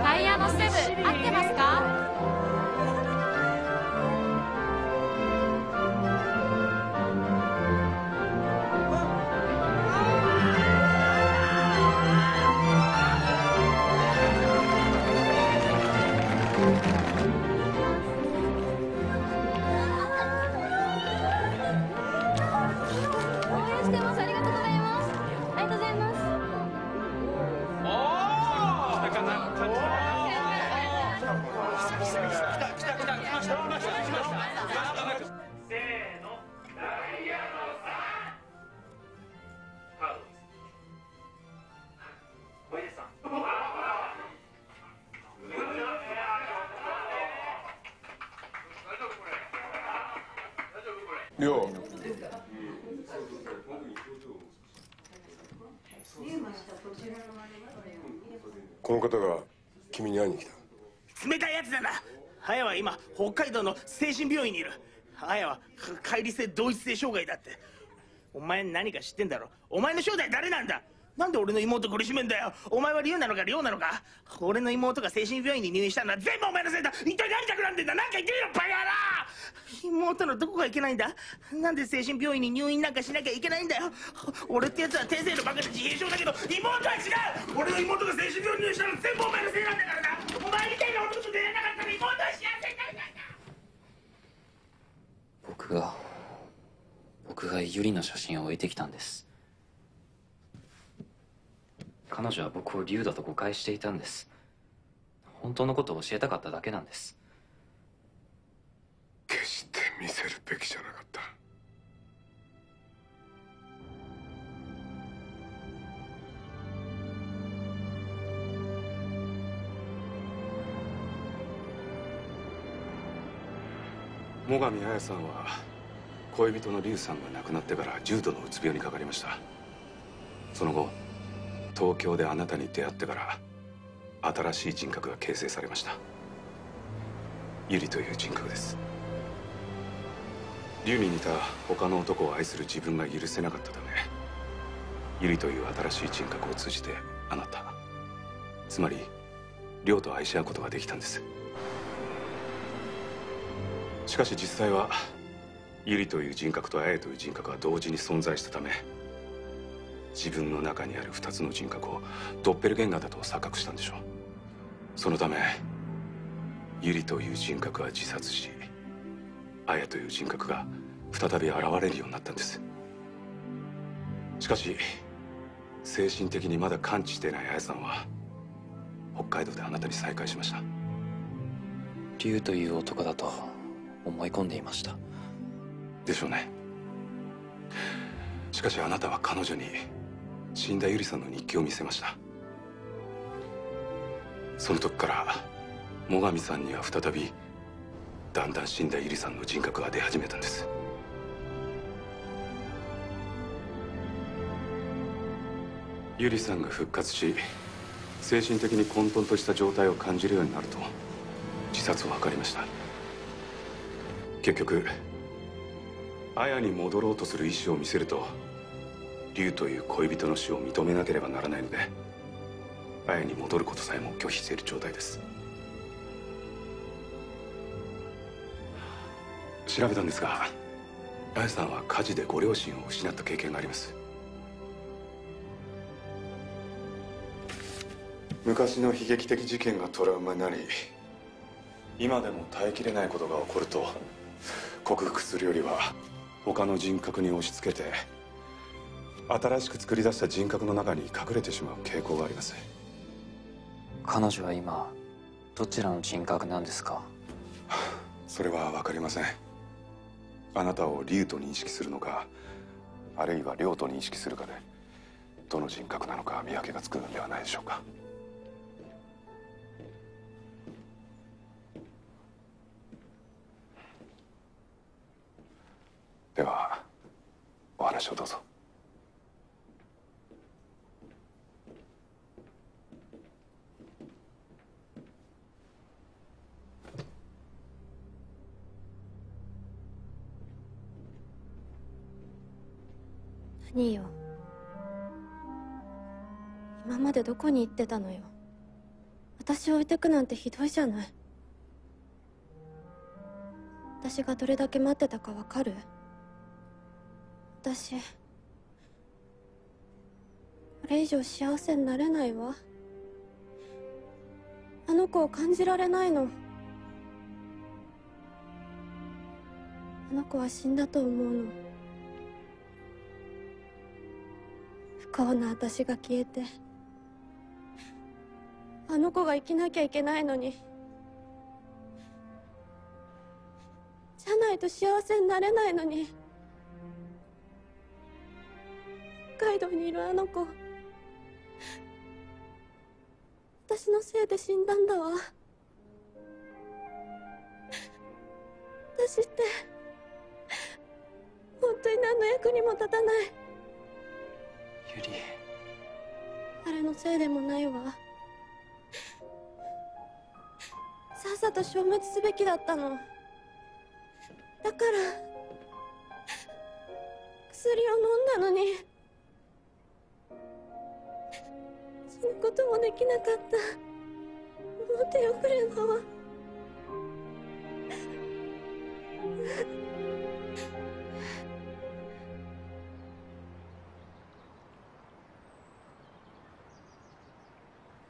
タイヤのステム合ってますか？この方が君に会いに来た。冷たいやつなんだ。アヤは今北海道の精神病院にいる。アヤは解離性同一性障害だって。お前何か知ってんだろ。お前の正体誰なんだ。なんで俺の妹苦しめんだよ。お前はリュウなのかリョウなのか。俺の妹が精神病院に入院したのは全部お前のせいだ。一体何企んでんだ。何か言ってみろバカ野郎。妹のどこがいけないんだ。なんで精神病院に入院なんかしなきゃいけないんだよ。俺ってやつは天性のバカで自閉症だけど妹は違う。俺の妹が精神病院に入院したのは全部お前のせいなんだからな。お前みたいな男と出会えなかったら妹は幸せになれないんだ。僕がユリの写真を置いてきたんです。彼女は僕を竜だと誤解していたんです。本当のことを教えたかっただけなんです。決して見せるべきじゃなかった。最上彩さんは恋人の竜さんが亡くなってから重度のうつ病にかかりました。その後東京であなたに出会ってから新しい人格が形成されました。ユリという人格です。竜に似た他の男を愛する自分が許せなかったため、ユリという新しい人格を通じてあなた、つまりリョウと愛し合うことができたんです。しかし実際はユリという人格とアヤという人格が同時に存在したため、自分の中にある2つの人格をドッペルゲンガーだと錯覚したんでしょう。そのためユリという人格は自殺し、アヤという人格が再び現れるようになったんです。しかし精神的にまだ完治していないAyaさんは北海道であなたに再会しました。Ryuという男だと思い込んでいました。でしょうね。しかしあなたは彼女に死んだゆりさんの日記を見せました。その時から最上さんには再びだんだん死んだゆりさんの人格が出始めたんです。ゆりさんが復活し精神的に混沌とした状態を感じるようになると自殺を図りました。結局Ayaに戻ろうとする意思を見せるとRyuという恋人の死を認めなければならないのでAyaに戻ることさえも拒否している状態です。調べたんですがAyaさんは火事でご両親を失った経験があります。昔の悲劇的事件がトラウマになり今でも耐えきれないことが起こると克服するよりは他の人格に押し付けて新しく作り出した人格の中に隠れてしまう傾向があります。彼女は今どちらの人格なんですか？それは分かりません。あなたをRyuと認識するのかあるいはRyoと認識するかでどの人格なのか見分けがつくのではないでしょうか。ではお話をどうぞ。何よ、今までどこに行ってたのよ。私を置いてくなんてひどいじゃない。私がどれだけ待ってたか分かる？私これ以上幸せになれないわ。あの子を感じられないの。あの子は死んだと思うの。不幸な私が消えてあの子が生きなきゃいけないのに。じゃないと幸せになれないのに。北海道にいるあの子、私のせいで死んだんだわ。私って本当に何の役にも立たない。ゆり、誰のせいでもないわ。さっさと消滅すべきだったの。だから薬を飲んだのにそのこともできなかった。もう手遅れだわ。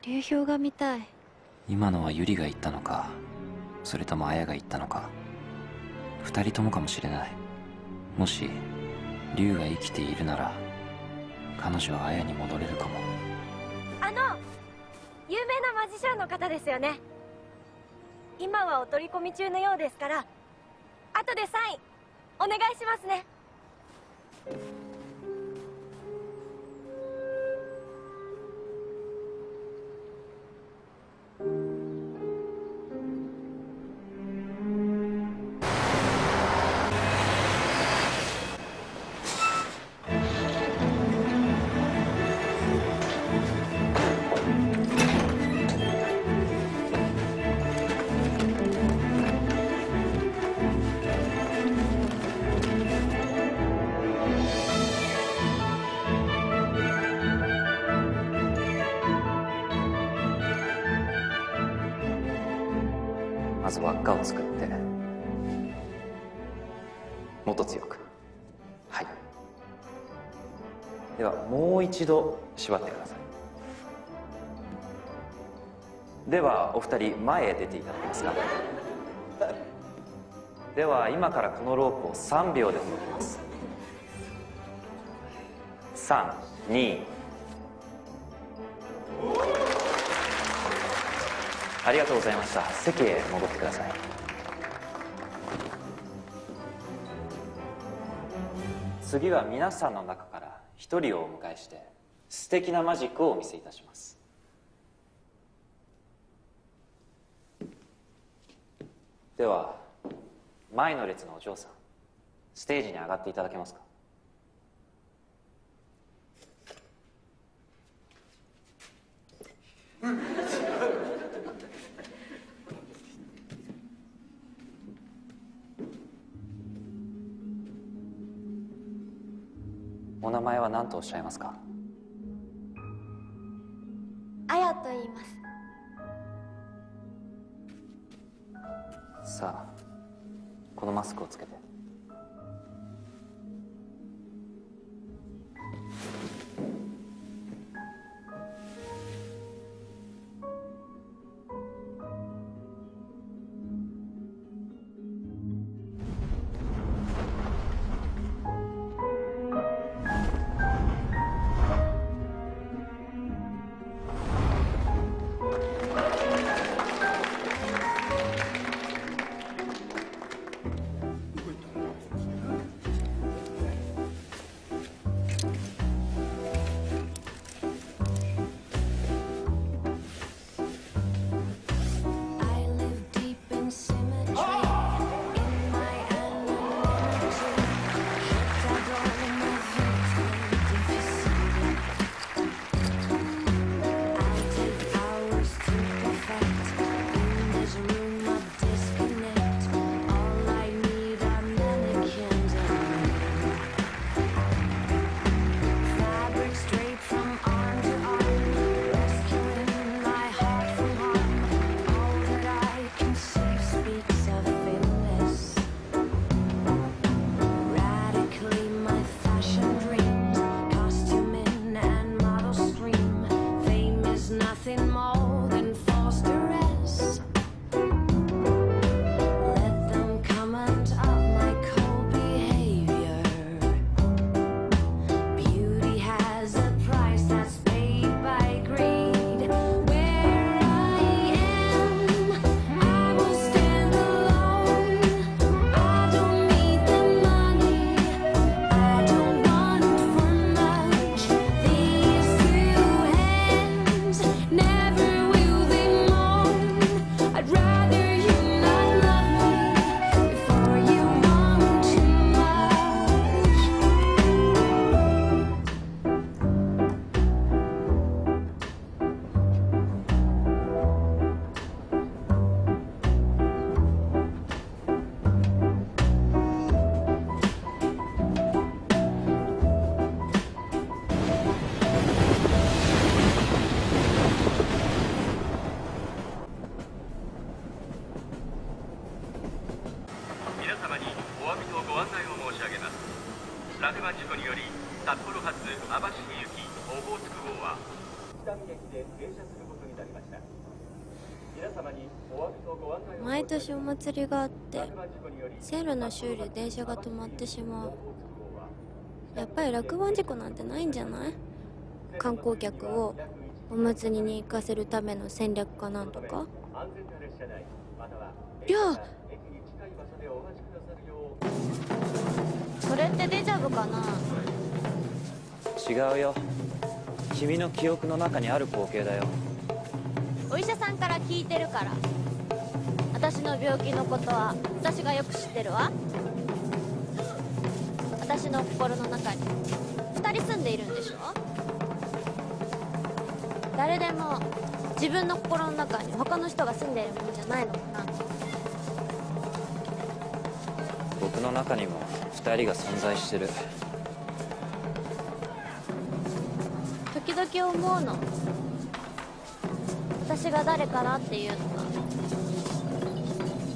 流氷が見たい。今のはユリが言ったのかそれともAyaが言ったのか2人ともかもしれない。もしRyuが生きているなら彼女はAyaに戻れるかも。有名なマジシャンの方ですよね。今はお取り込み中のようですから後でサインお願いしますね。まず輪っかを作ってもっと強く、はい、ではもう一度縛ってください。ではお二人前へ出ていただけますか。では今からこのロープを3秒で動きます。3、2、ありがとうございました。席へ戻ってください。次は皆さんの中から一人をお迎えして素敵なマジックをお見せいたします。では前の列のお嬢さん、ステージに上がっていただけますか。お名前は何とおっしゃいますか。Ayaと言います。さあ、このマスクをつけて。毎年お祭りがあって線路の修理で電車が止まってしまう。やっぱり落盤事故なんてないんじゃない。観光客をお祭りに行かせるための戦略かなんとか。りょう、これってデジャブかな。違うよ、君の記憶の中にある光景だよ。お医者さんから聞いてるから。私の病気のことは私がよく知ってるわ。私の心の中に2人住んでいるんでしょ。誰でも自分の心の中に他の人が住んでいるものじゃないのかな。僕の中にも2人が存在してる。時々思うの、私が誰かなっていうのが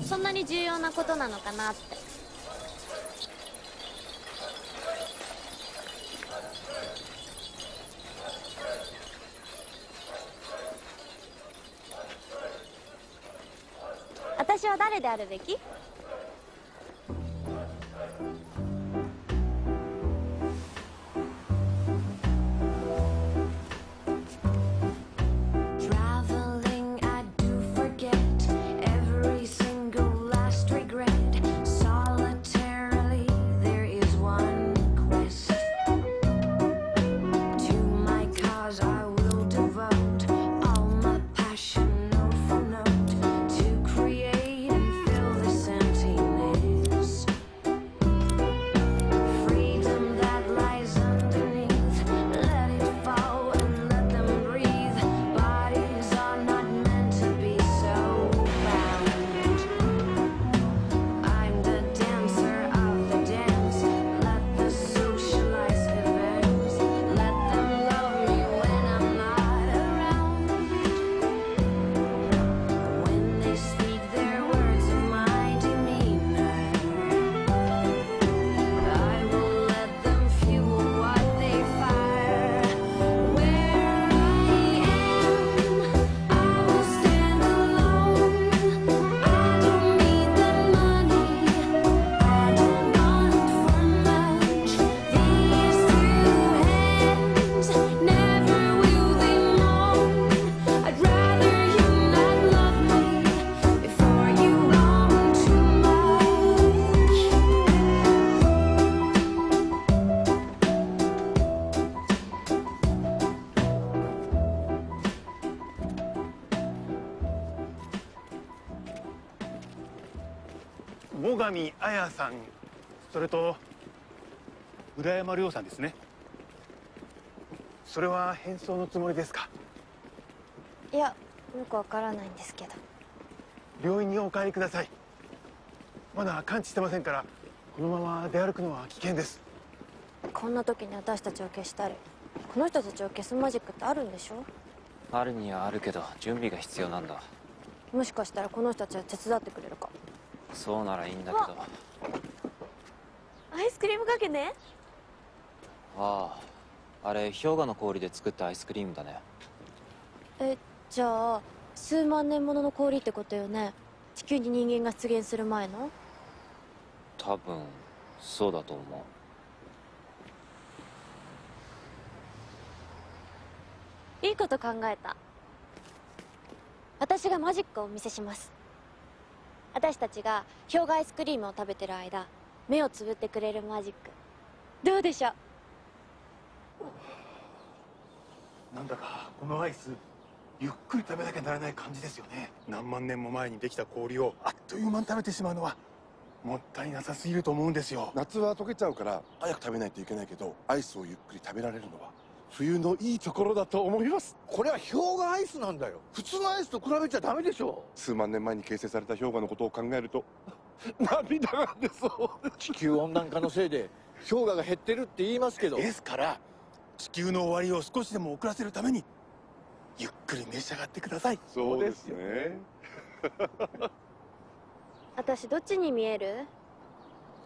そんなに重要なことなのかなって。私は誰であるべき？最上彩さん、それと浦山亮さんですね。それは変装のつもりですか？いや、よくわからないんですけど。病院にお帰りください。まだ完治してませんから、このまま出歩くのは危険です。こんな時に私たちを消したり、この人たちを消すマジックってあるんでしょ？あるにはあるけど、準備が必要なんだ。もしかしたらこの人たちは手伝ってくれるか。そうならいいんだけど。アイスクリームかけね。ああ、あれ氷河の氷で作ったアイスクリームだね。え、じゃあ数万年ものの氷ってことよね。地球に人間が出現する前の。多分そうだと思う。いいこと考えた。私がマジックをお見せします。私たちが氷河アイスクリームを食べてる間、目をつぶってくれるマジック、どうでしょう？なんだかこのアイス、ゆっくり食べなきゃならない感じですよね。何万年も前にできた氷をあっという間に食べてしまうのはもったいなさすぎると思うんですよ。夏は溶けちゃうから早く食べないといけないけど、アイスをゆっくり食べられるのは冬のいいところだと思います。これは氷河アイスなんだよ。普通のアイスと比べちゃダメでしょ。数万年前に形成された氷河のことを考えると涙が出そう。地球温暖化のせいで氷河が減ってるって言いますけど、ですから地球の終わりを少しでも遅らせるためにゆっくり召し上がってください。そうですね。私どっちに見える？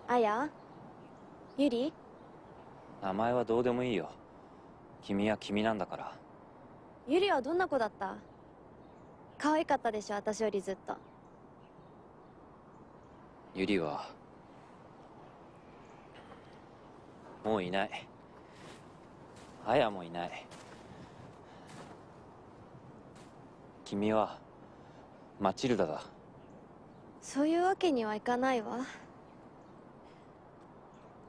あや？ゆり？名前はどうでもいいよ。君は君なんだから。ゆりはどんな子だった？可愛かったでしょ、私よりずっと。ゆりはもういない。あやもいない。君はマチルダだ。そういうわけにはいかないわ。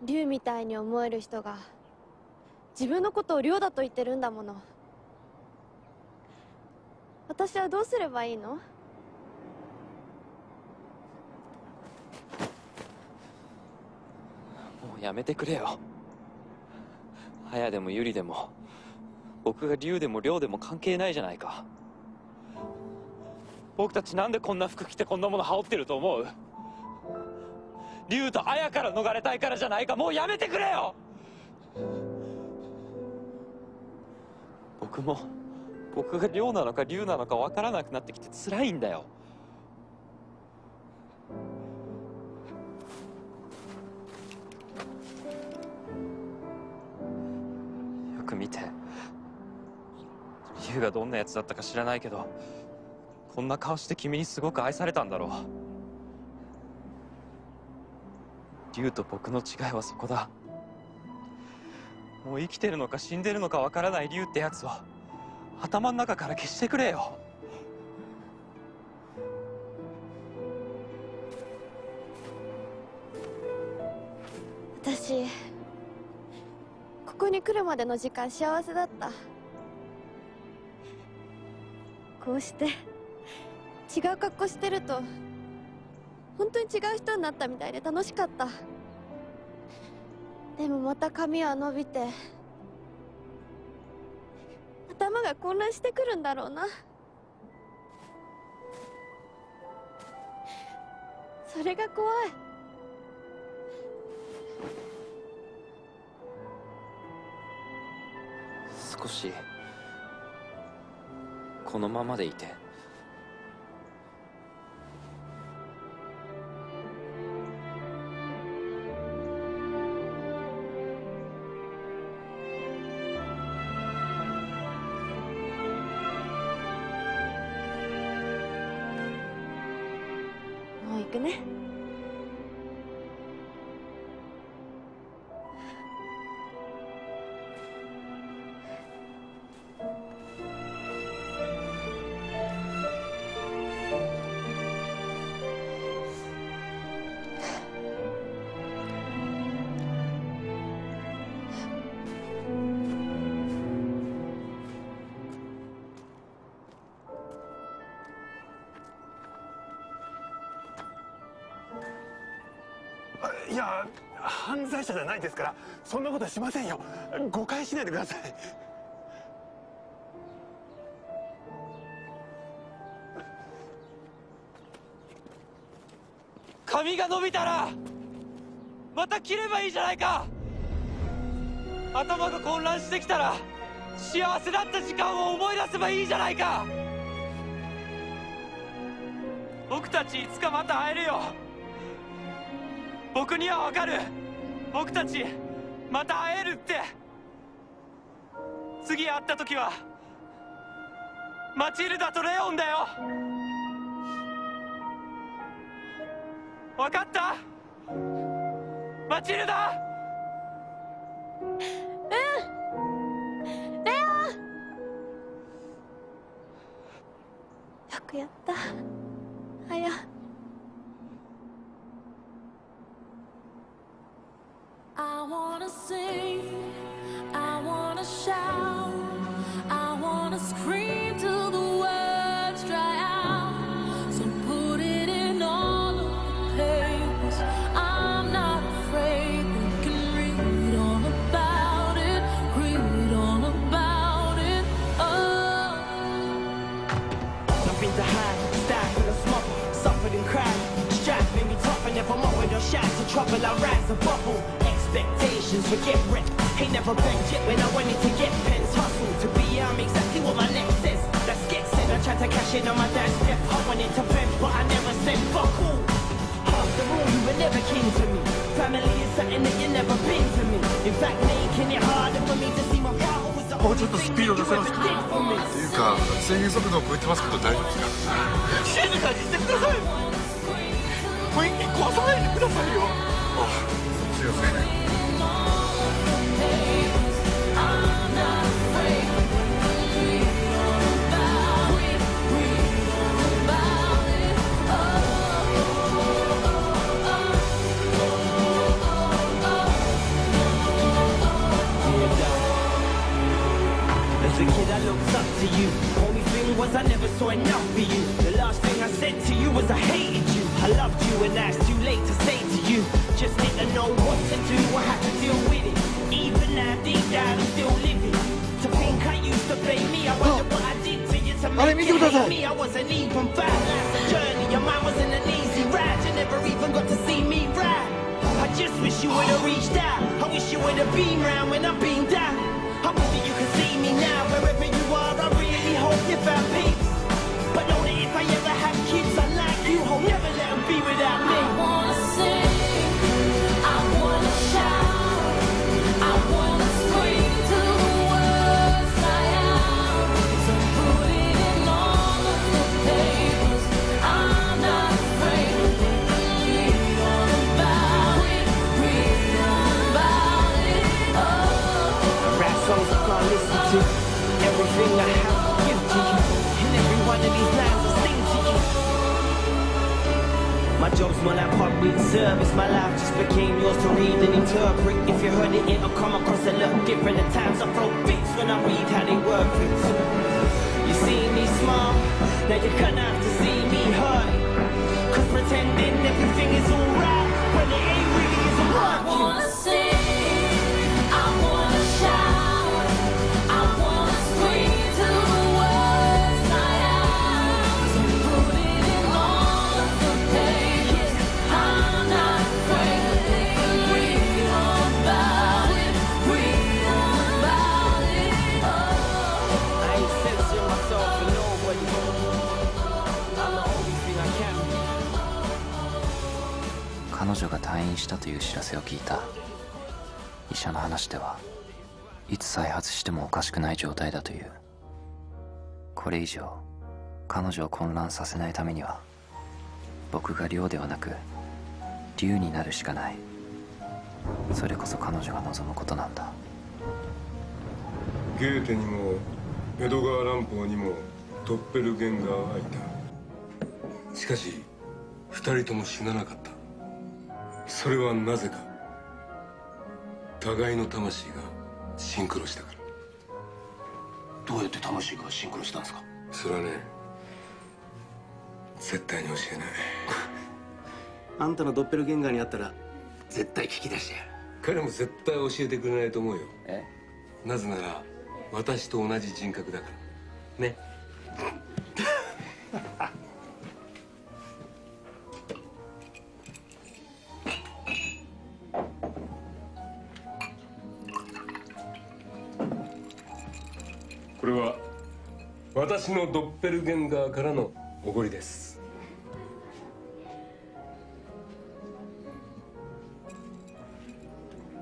竜みたいに思える人が自分のことを竜だと言ってるんだもの。私はどうすればいいの？もうやめてくれよ。あやでもゆりでも、僕が竜でも竜でも関係ないじゃないか。僕たちなんでこんな服着てこんなもの羽織ってると思う？竜とあやから逃れたいからじゃないか。もうやめてくれよ。僕も、僕が亮なのか龍なのか分からなくなってきて辛いんだよ。よく見て。龍がどんなやつだったか知らないけど、こんな顔して君にすごく愛されたんだろう。龍と僕の違いはそこだ。もう生きてるのか死んでるのかわからない竜ってやつを頭の中から消してくれよ。私、ここに来るまでの時間幸せだった。こうして違う格好してると本当に違う人になったみたいで楽しかった。でもまた髪は伸びて、頭が混乱してくるんだろうな。それが怖い。少しこのままでいて。いや、犯罪者じゃないですから、そんなことはしませんよ。誤解しないでください。髪が伸びたらまた切ればいいじゃないか。頭が混乱してきたら幸せだった時間を思い出せばいいじゃないか。僕たちいつかまた会えるよ。僕にはわかる。僕たちまた会えるって。次会った時はマチルダとレオンだよ。わかった？マチルダ。うん、レオン。よくやった、アヤ。I wanna sing, I wanna shout, I wanna scream till the words dry out. So put it in all of the papers. I'm not afraid, we can read all about it, read all about it. Oh. Nothing to hide, stacked in the smoke, suffered and cried. Strife made me tough and never more with no shots of trouble. I rise and bubble. Expectations forget rent. Ain't never been yet when I wanted to get pens. Hustle to be, I'm exactly what my next is. That's gets in, I tried to cash in on my dad's death. I wanted to vent, but I never said fuck all. After all, you were never kin to me. Family is something that you never been to me. In fact, making it harder for me to see my power was the only thing you ever did for me. っていうか、制限速度を超えてますけど大丈夫ですか？静かにしてください。雰囲気壊さないでくださいよ。すいません。あれ見てください。When I part with service, my life just became yours to read and interpret. If you heard it, it'll come across a little different. At times I throw bits when I read how they work it. You see me smile, now you're gonna have to see me hurt. Cause pretending everything is alright when it ain't really isn't working. I wanna sing, I wanna shout, I wanna scream till the words fly out. So put it in all of the pain.彼女が退院したという知らせを聞いた。医者の話では、いつ再発してもおかしくない状態だという。これ以上彼女を混乱させないためには、僕が亮ではなく龍になるしかない。それこそ彼女が望むことなんだ。ゲーテにも江戸川乱歩にもドッペルゲンガーがいた。しかし二人とも死ななかった。それはなぜか、互いの魂がシンクロしたから。どうやって魂がシンクロしたんですか？それはね、絶対に教えない。あんたのドッペルゲンガーに会ったら絶対聞き出してやる。彼も絶対教えてくれないと思うよ。え？なぜなら私と同じ人格だからね。これは私のドッペルゲンガーからのおごりです。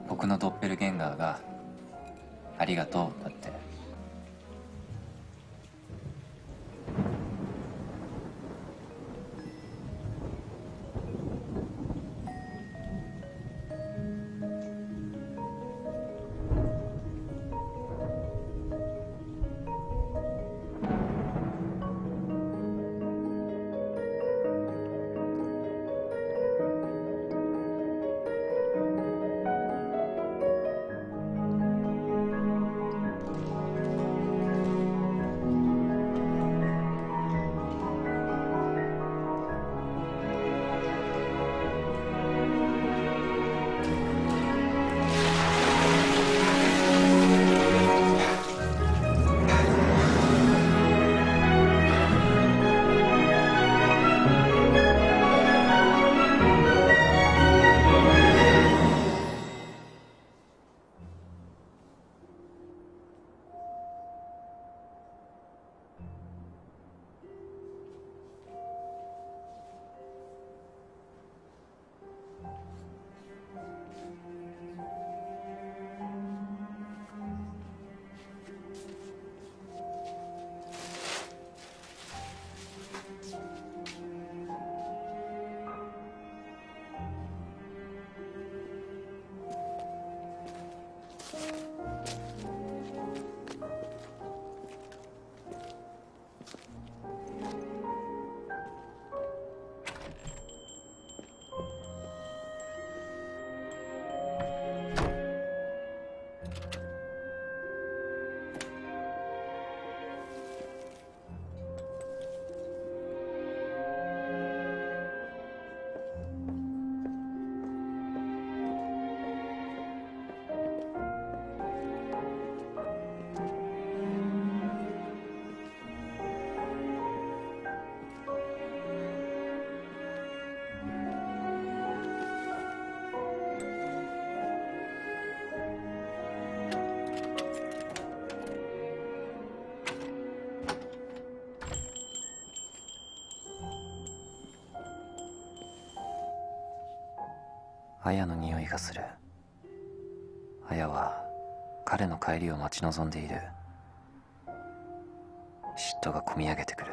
僕のドッペルゲンガーがありがとうだって。アヤの匂いがする。アヤは彼の帰りを待ち望んでいる。嫉妬がこみ上げてくる。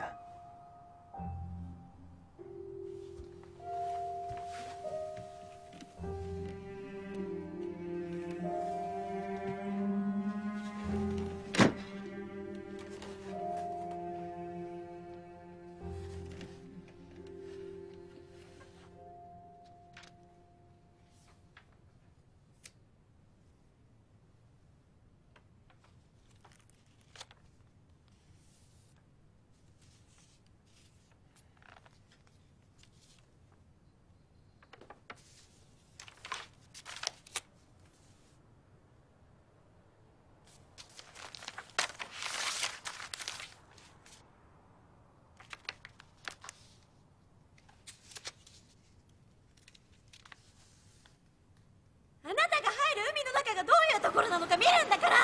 どこなのか見るんだから。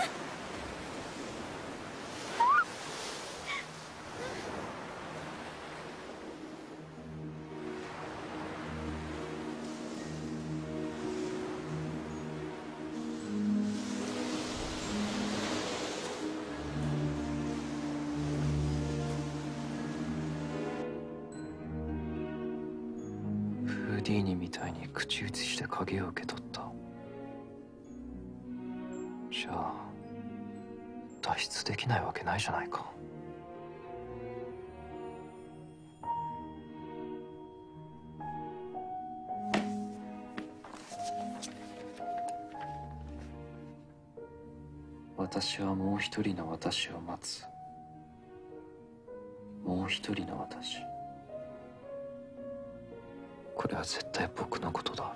フーディーニみたいに口移して鍵を受け取った。じゃあ脱出できないわけないじゃないか。私はもう一人の私を待つ。もう一人の私。これは絶対僕のことだ。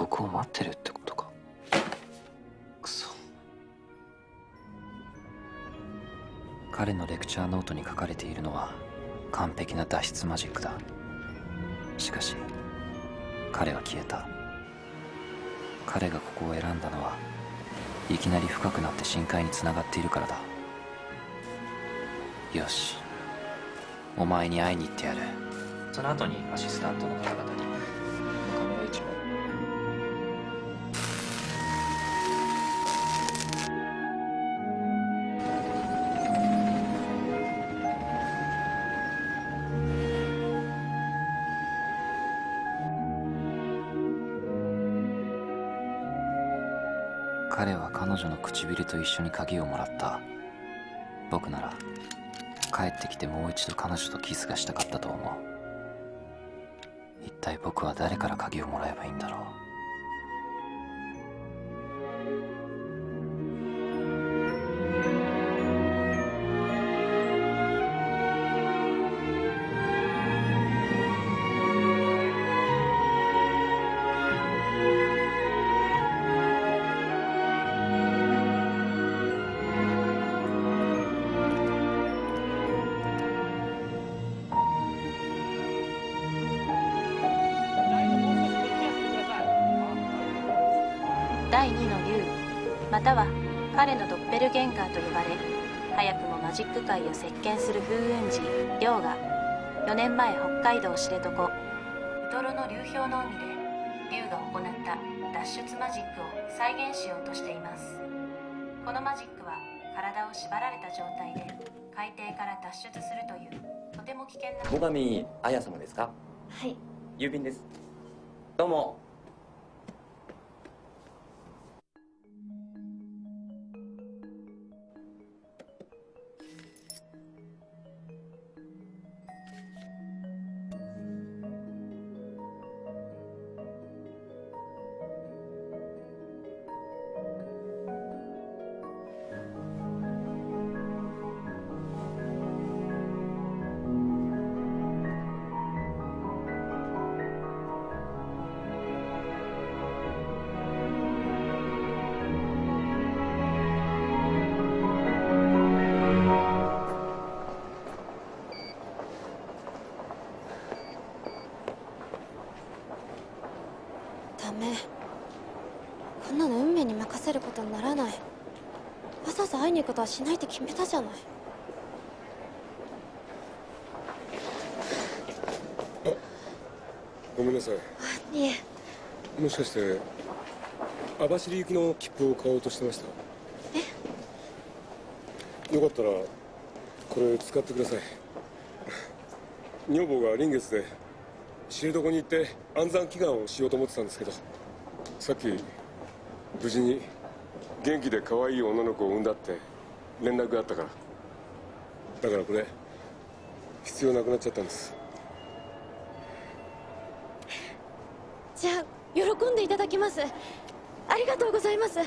僕を待ってるってことか。くそ。彼のレクチャーノートに書かれているのは完璧な脱出マジックだ。しかし彼は消えた。彼がここを選んだのはいきなり深くなって深海につながっているからだ。よし、お前に会いに行ってやる。その後にアシスタントの方々にカメラ一枚。彼は彼女の唇と一緒に鍵をもらった。僕なら帰ってきてもう一度彼女とキスがしたかったと思う。一体僕は誰から鍵をもらえばいいんだろう。第2の竜、または彼のドッペルゲンガーと呼ばれ、早くもマジック界を席巻する風雲児リョウが4年前、北海道知床ウトロの流氷の海でリュウが行った脱出マジックを再現しようとしています。このマジックは体を縛られた状態で海底から脱出するというとても危険な。最上Aya様ですか？はい、郵便です。どうも。こんなの運命に任せることにならない。わざわざ会いに行くことはしないって決めたじゃない。あ、ごめんなさい。あ、いえ。もしかして網走行きの切符を買おうとしてました？え、よかったらこれ使ってください。女房が臨月で知床に行って安産祈願をしようと思ってたんですけど、さっき無事に元気で可愛い女の子を産んだって連絡があったから、だからこれ必要なくなっちゃったんです。じゃあ喜んでいただきます。ありがとうございます。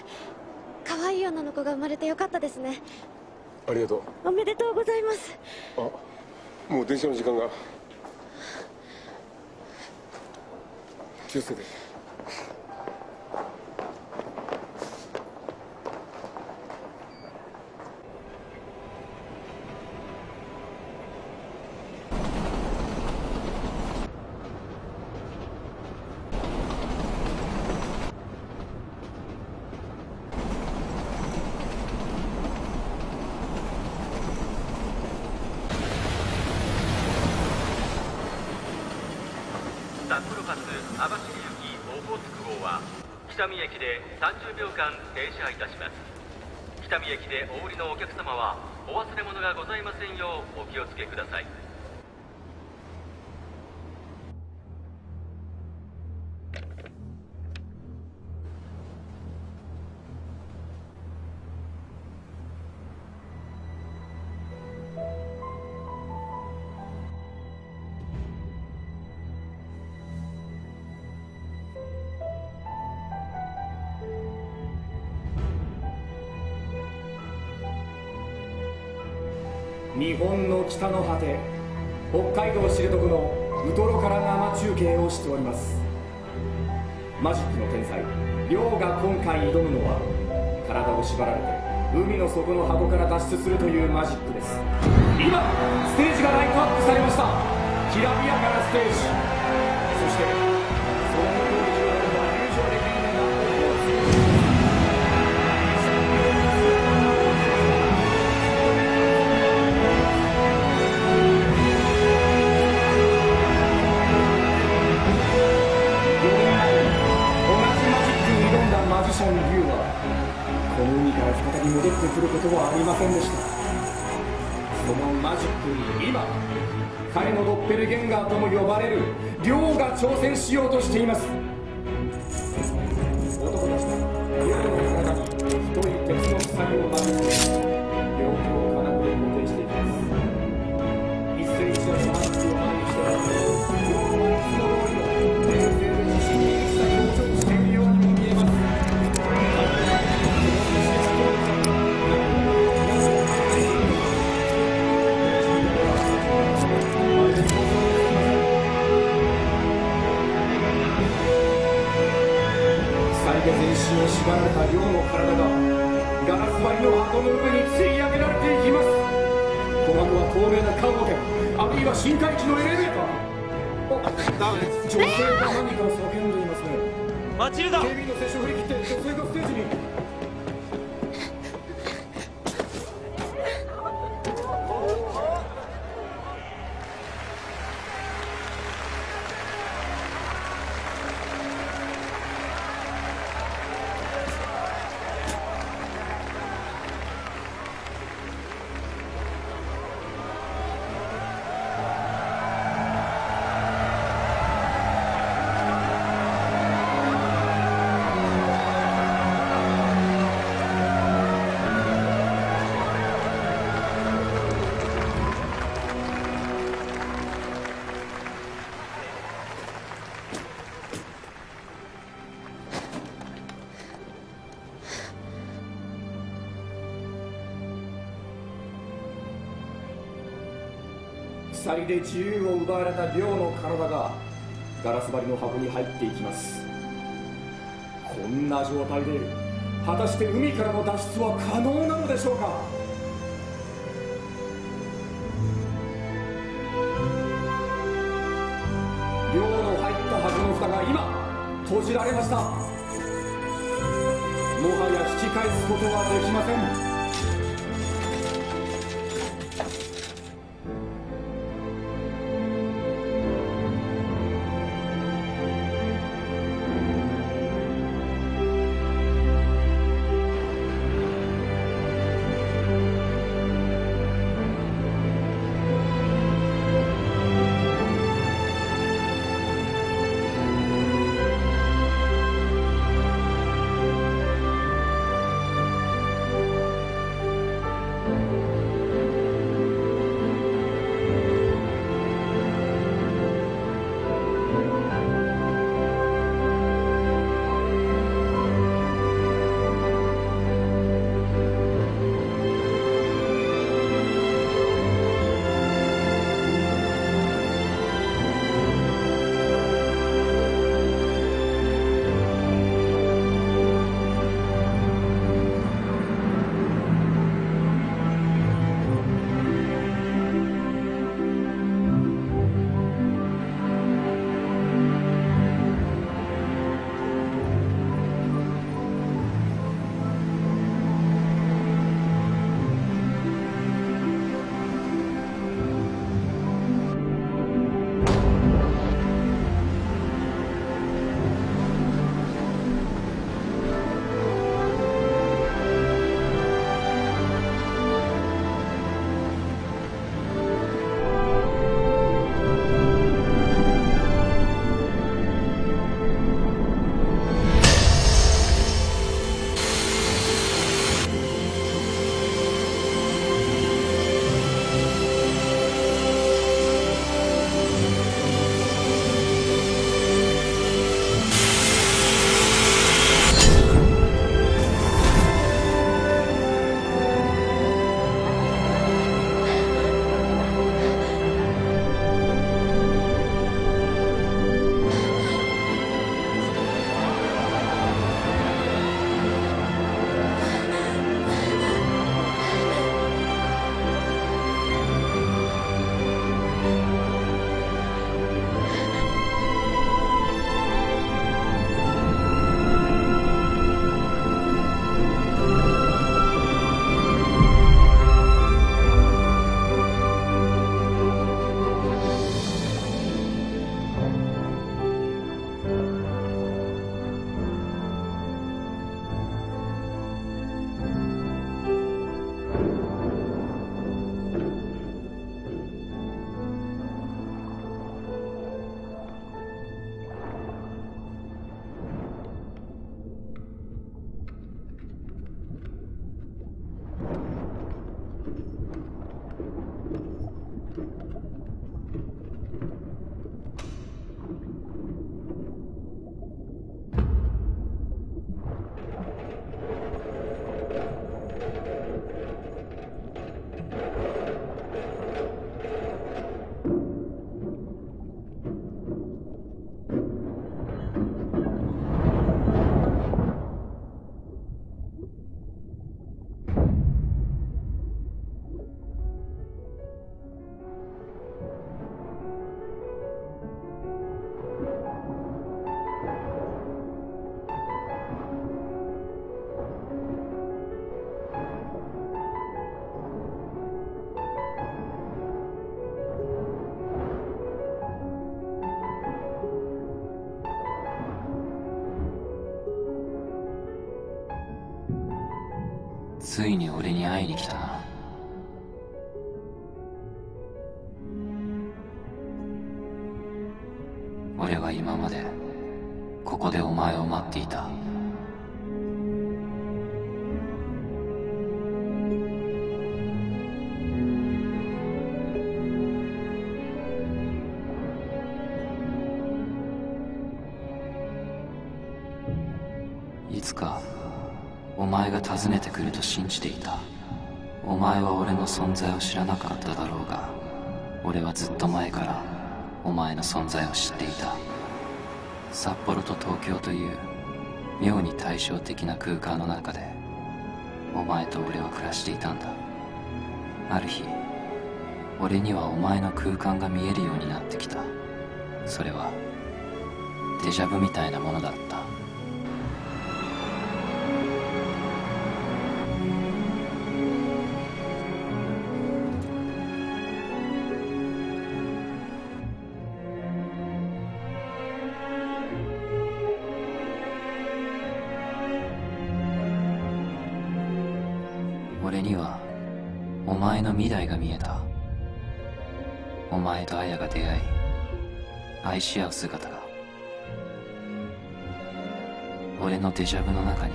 可愛い女の子が生まれてよかったですね。ありがとう。おめでとうございます。あ、もう電車の時間が。気をつけて。網走行きオホーツク号は北見駅で30秒間停車いたします。北見駅でお降りのお客様はお忘れ物がございませんようお気をつけください。日本の北の果て、北海道知床のウトロから生中継をしております。マジックの天才リョウが今回挑むのは、体を縛られて海の底の箱から脱出するというマジックです。今ステージがライトアップされました。きらびやかなステージ、そしてその攻撃を受けた入場できるのがマジシャンRyuはこの海から再び戻ってくることはありませんでした。そのマジックに今、彼のドッペルゲンガーとも呼ばれるRyoが挑戦しようとしています。男たちはRyoの体に太い鉄の鎖を巻き付け、両手を金具で固定していきます。一斉一斉のマジックを前にしてRyoのいつも通りの冷静で自信に満ちた表情をしているようにも見えます。全身を縛られたRyoの体がガラス張りの箱の上に吊り上げられていきます。この箱は透明な棺桶、あるいは深海機のエレベーター。女性が何かを叫んでいますね。マチルダ、警備員の接触を振り切って女性がステージに。鎖で自由を奪われたRyoの体がガラス張りの箱に入っていきます。こんな状態で果たして海からの脱出は可能なのでしょうか。Ryoの入ったはずの蓋が今閉じられました。もはや引き返すことはできません。ついに俺に会いに来たな。俺は今までここでお前を待っていた。いつかお前が訪ねてくると信じていた。お前は俺の存在を知らなかっただろうが、俺はずっと前からお前の存在を知っていた。札幌と東京という妙に対照的な空間の中でお前と俺は暮らしていたんだ。ある日、俺にはお前の空間が見えるようになってきた。それはデジャブみたいなものだった。俺にはお前の未来が見えた。お前とAyaが出会い、愛し合う姿が俺のデジャブの中に。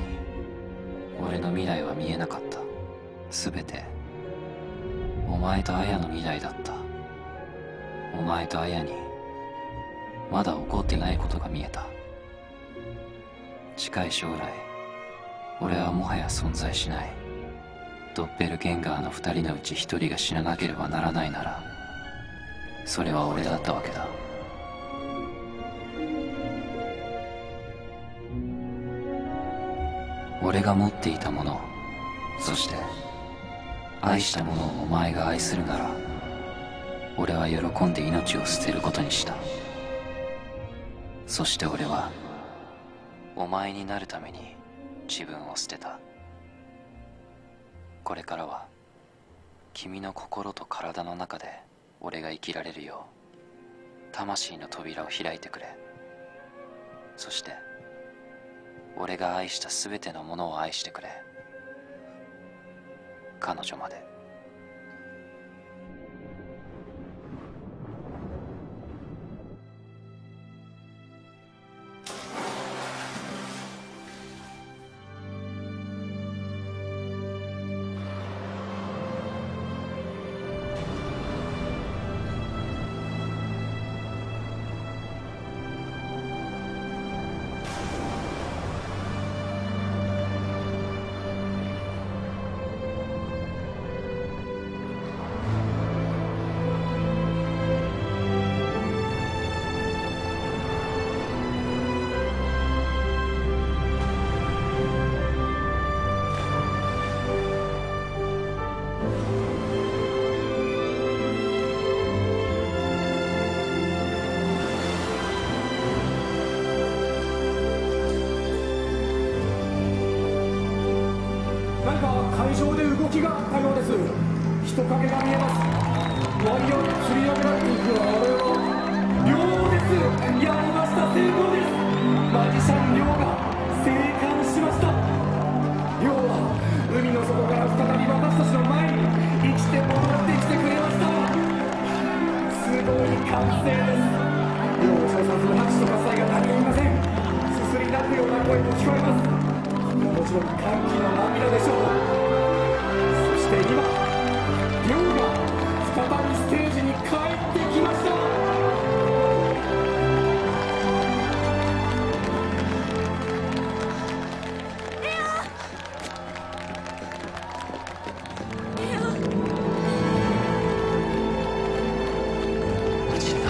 俺の未来は見えなかった。全てお前とAyaの未来だった。お前とAyaにまだ起こってないことが見えた。近い将来、俺はもはや存在しない。ドッペルゲンガーの2人のうち1人が死ななければならないなら、それは俺だったわけだ。俺が持っていたもの、そして愛したものをお前が愛するなら、俺は喜んで命を捨てることにした。そして俺はお前になるために自分を捨てた。これからは君の心と体の中で俺が生きられるよう魂の扉を開いてくれ。そして俺が愛した全てのものを愛してくれ。彼女まで。海上で動きがあったようです。人影が見えます。ワイヤを釣り上げられていく。あれはリョウです。やりました。成功です。マジシャンリョウが生還しました。リョウは海の底から再び私たちの前に生きて戻ってきてくれました。すごい歓声です。リョウを称賛する拍手と喝采が足りません。すすり泣くような声も聞こえます。もちろん歓喜の涙でしょう。そして今、リョウが再びステージに帰ってきました。リョウ落ちた。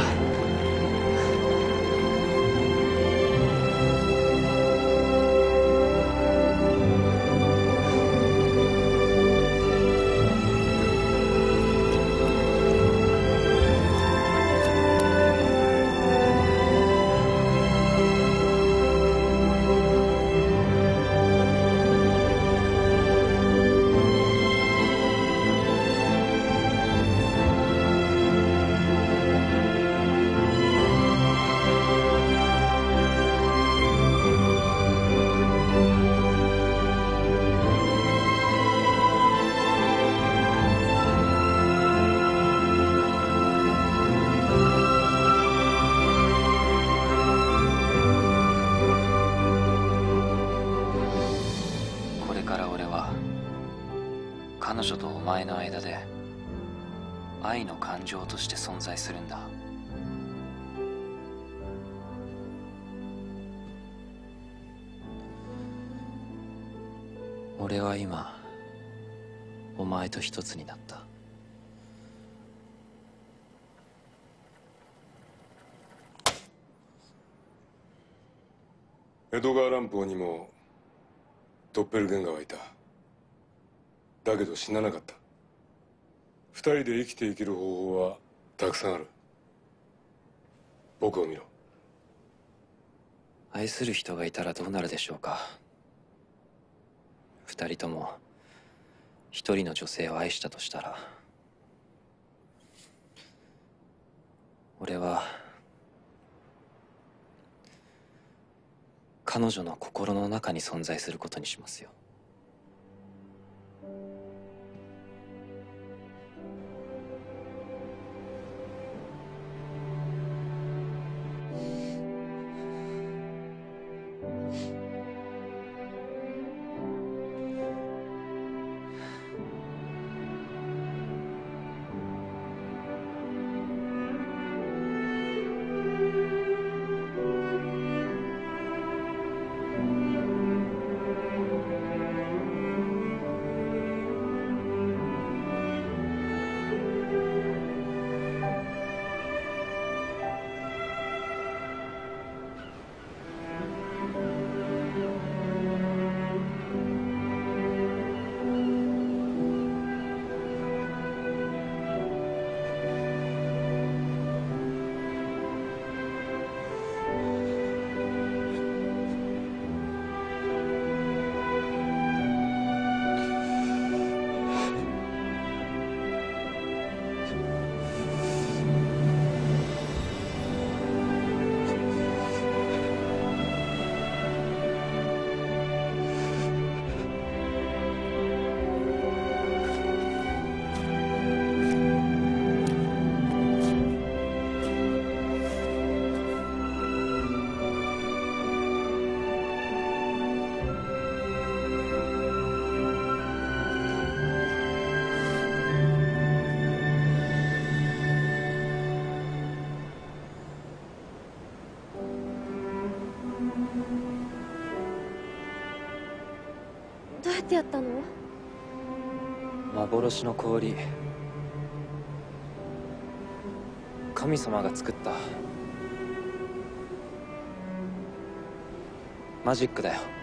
彼女とお前の間で愛の感情として存在するんだ。俺は今お前と一つになった。江戸川乱歩にもドッペルゲンガーはいた。だけど死ななかった。二人で生きていける方法はたくさんある。僕を見ろ。愛する人がいたらどうなるでしょうか。二人とも一人の女性を愛したとしたら、俺は彼女の心の中に存在することにしますよ。どうやってやったの？幻の氷、神様が作った。マジックだよ。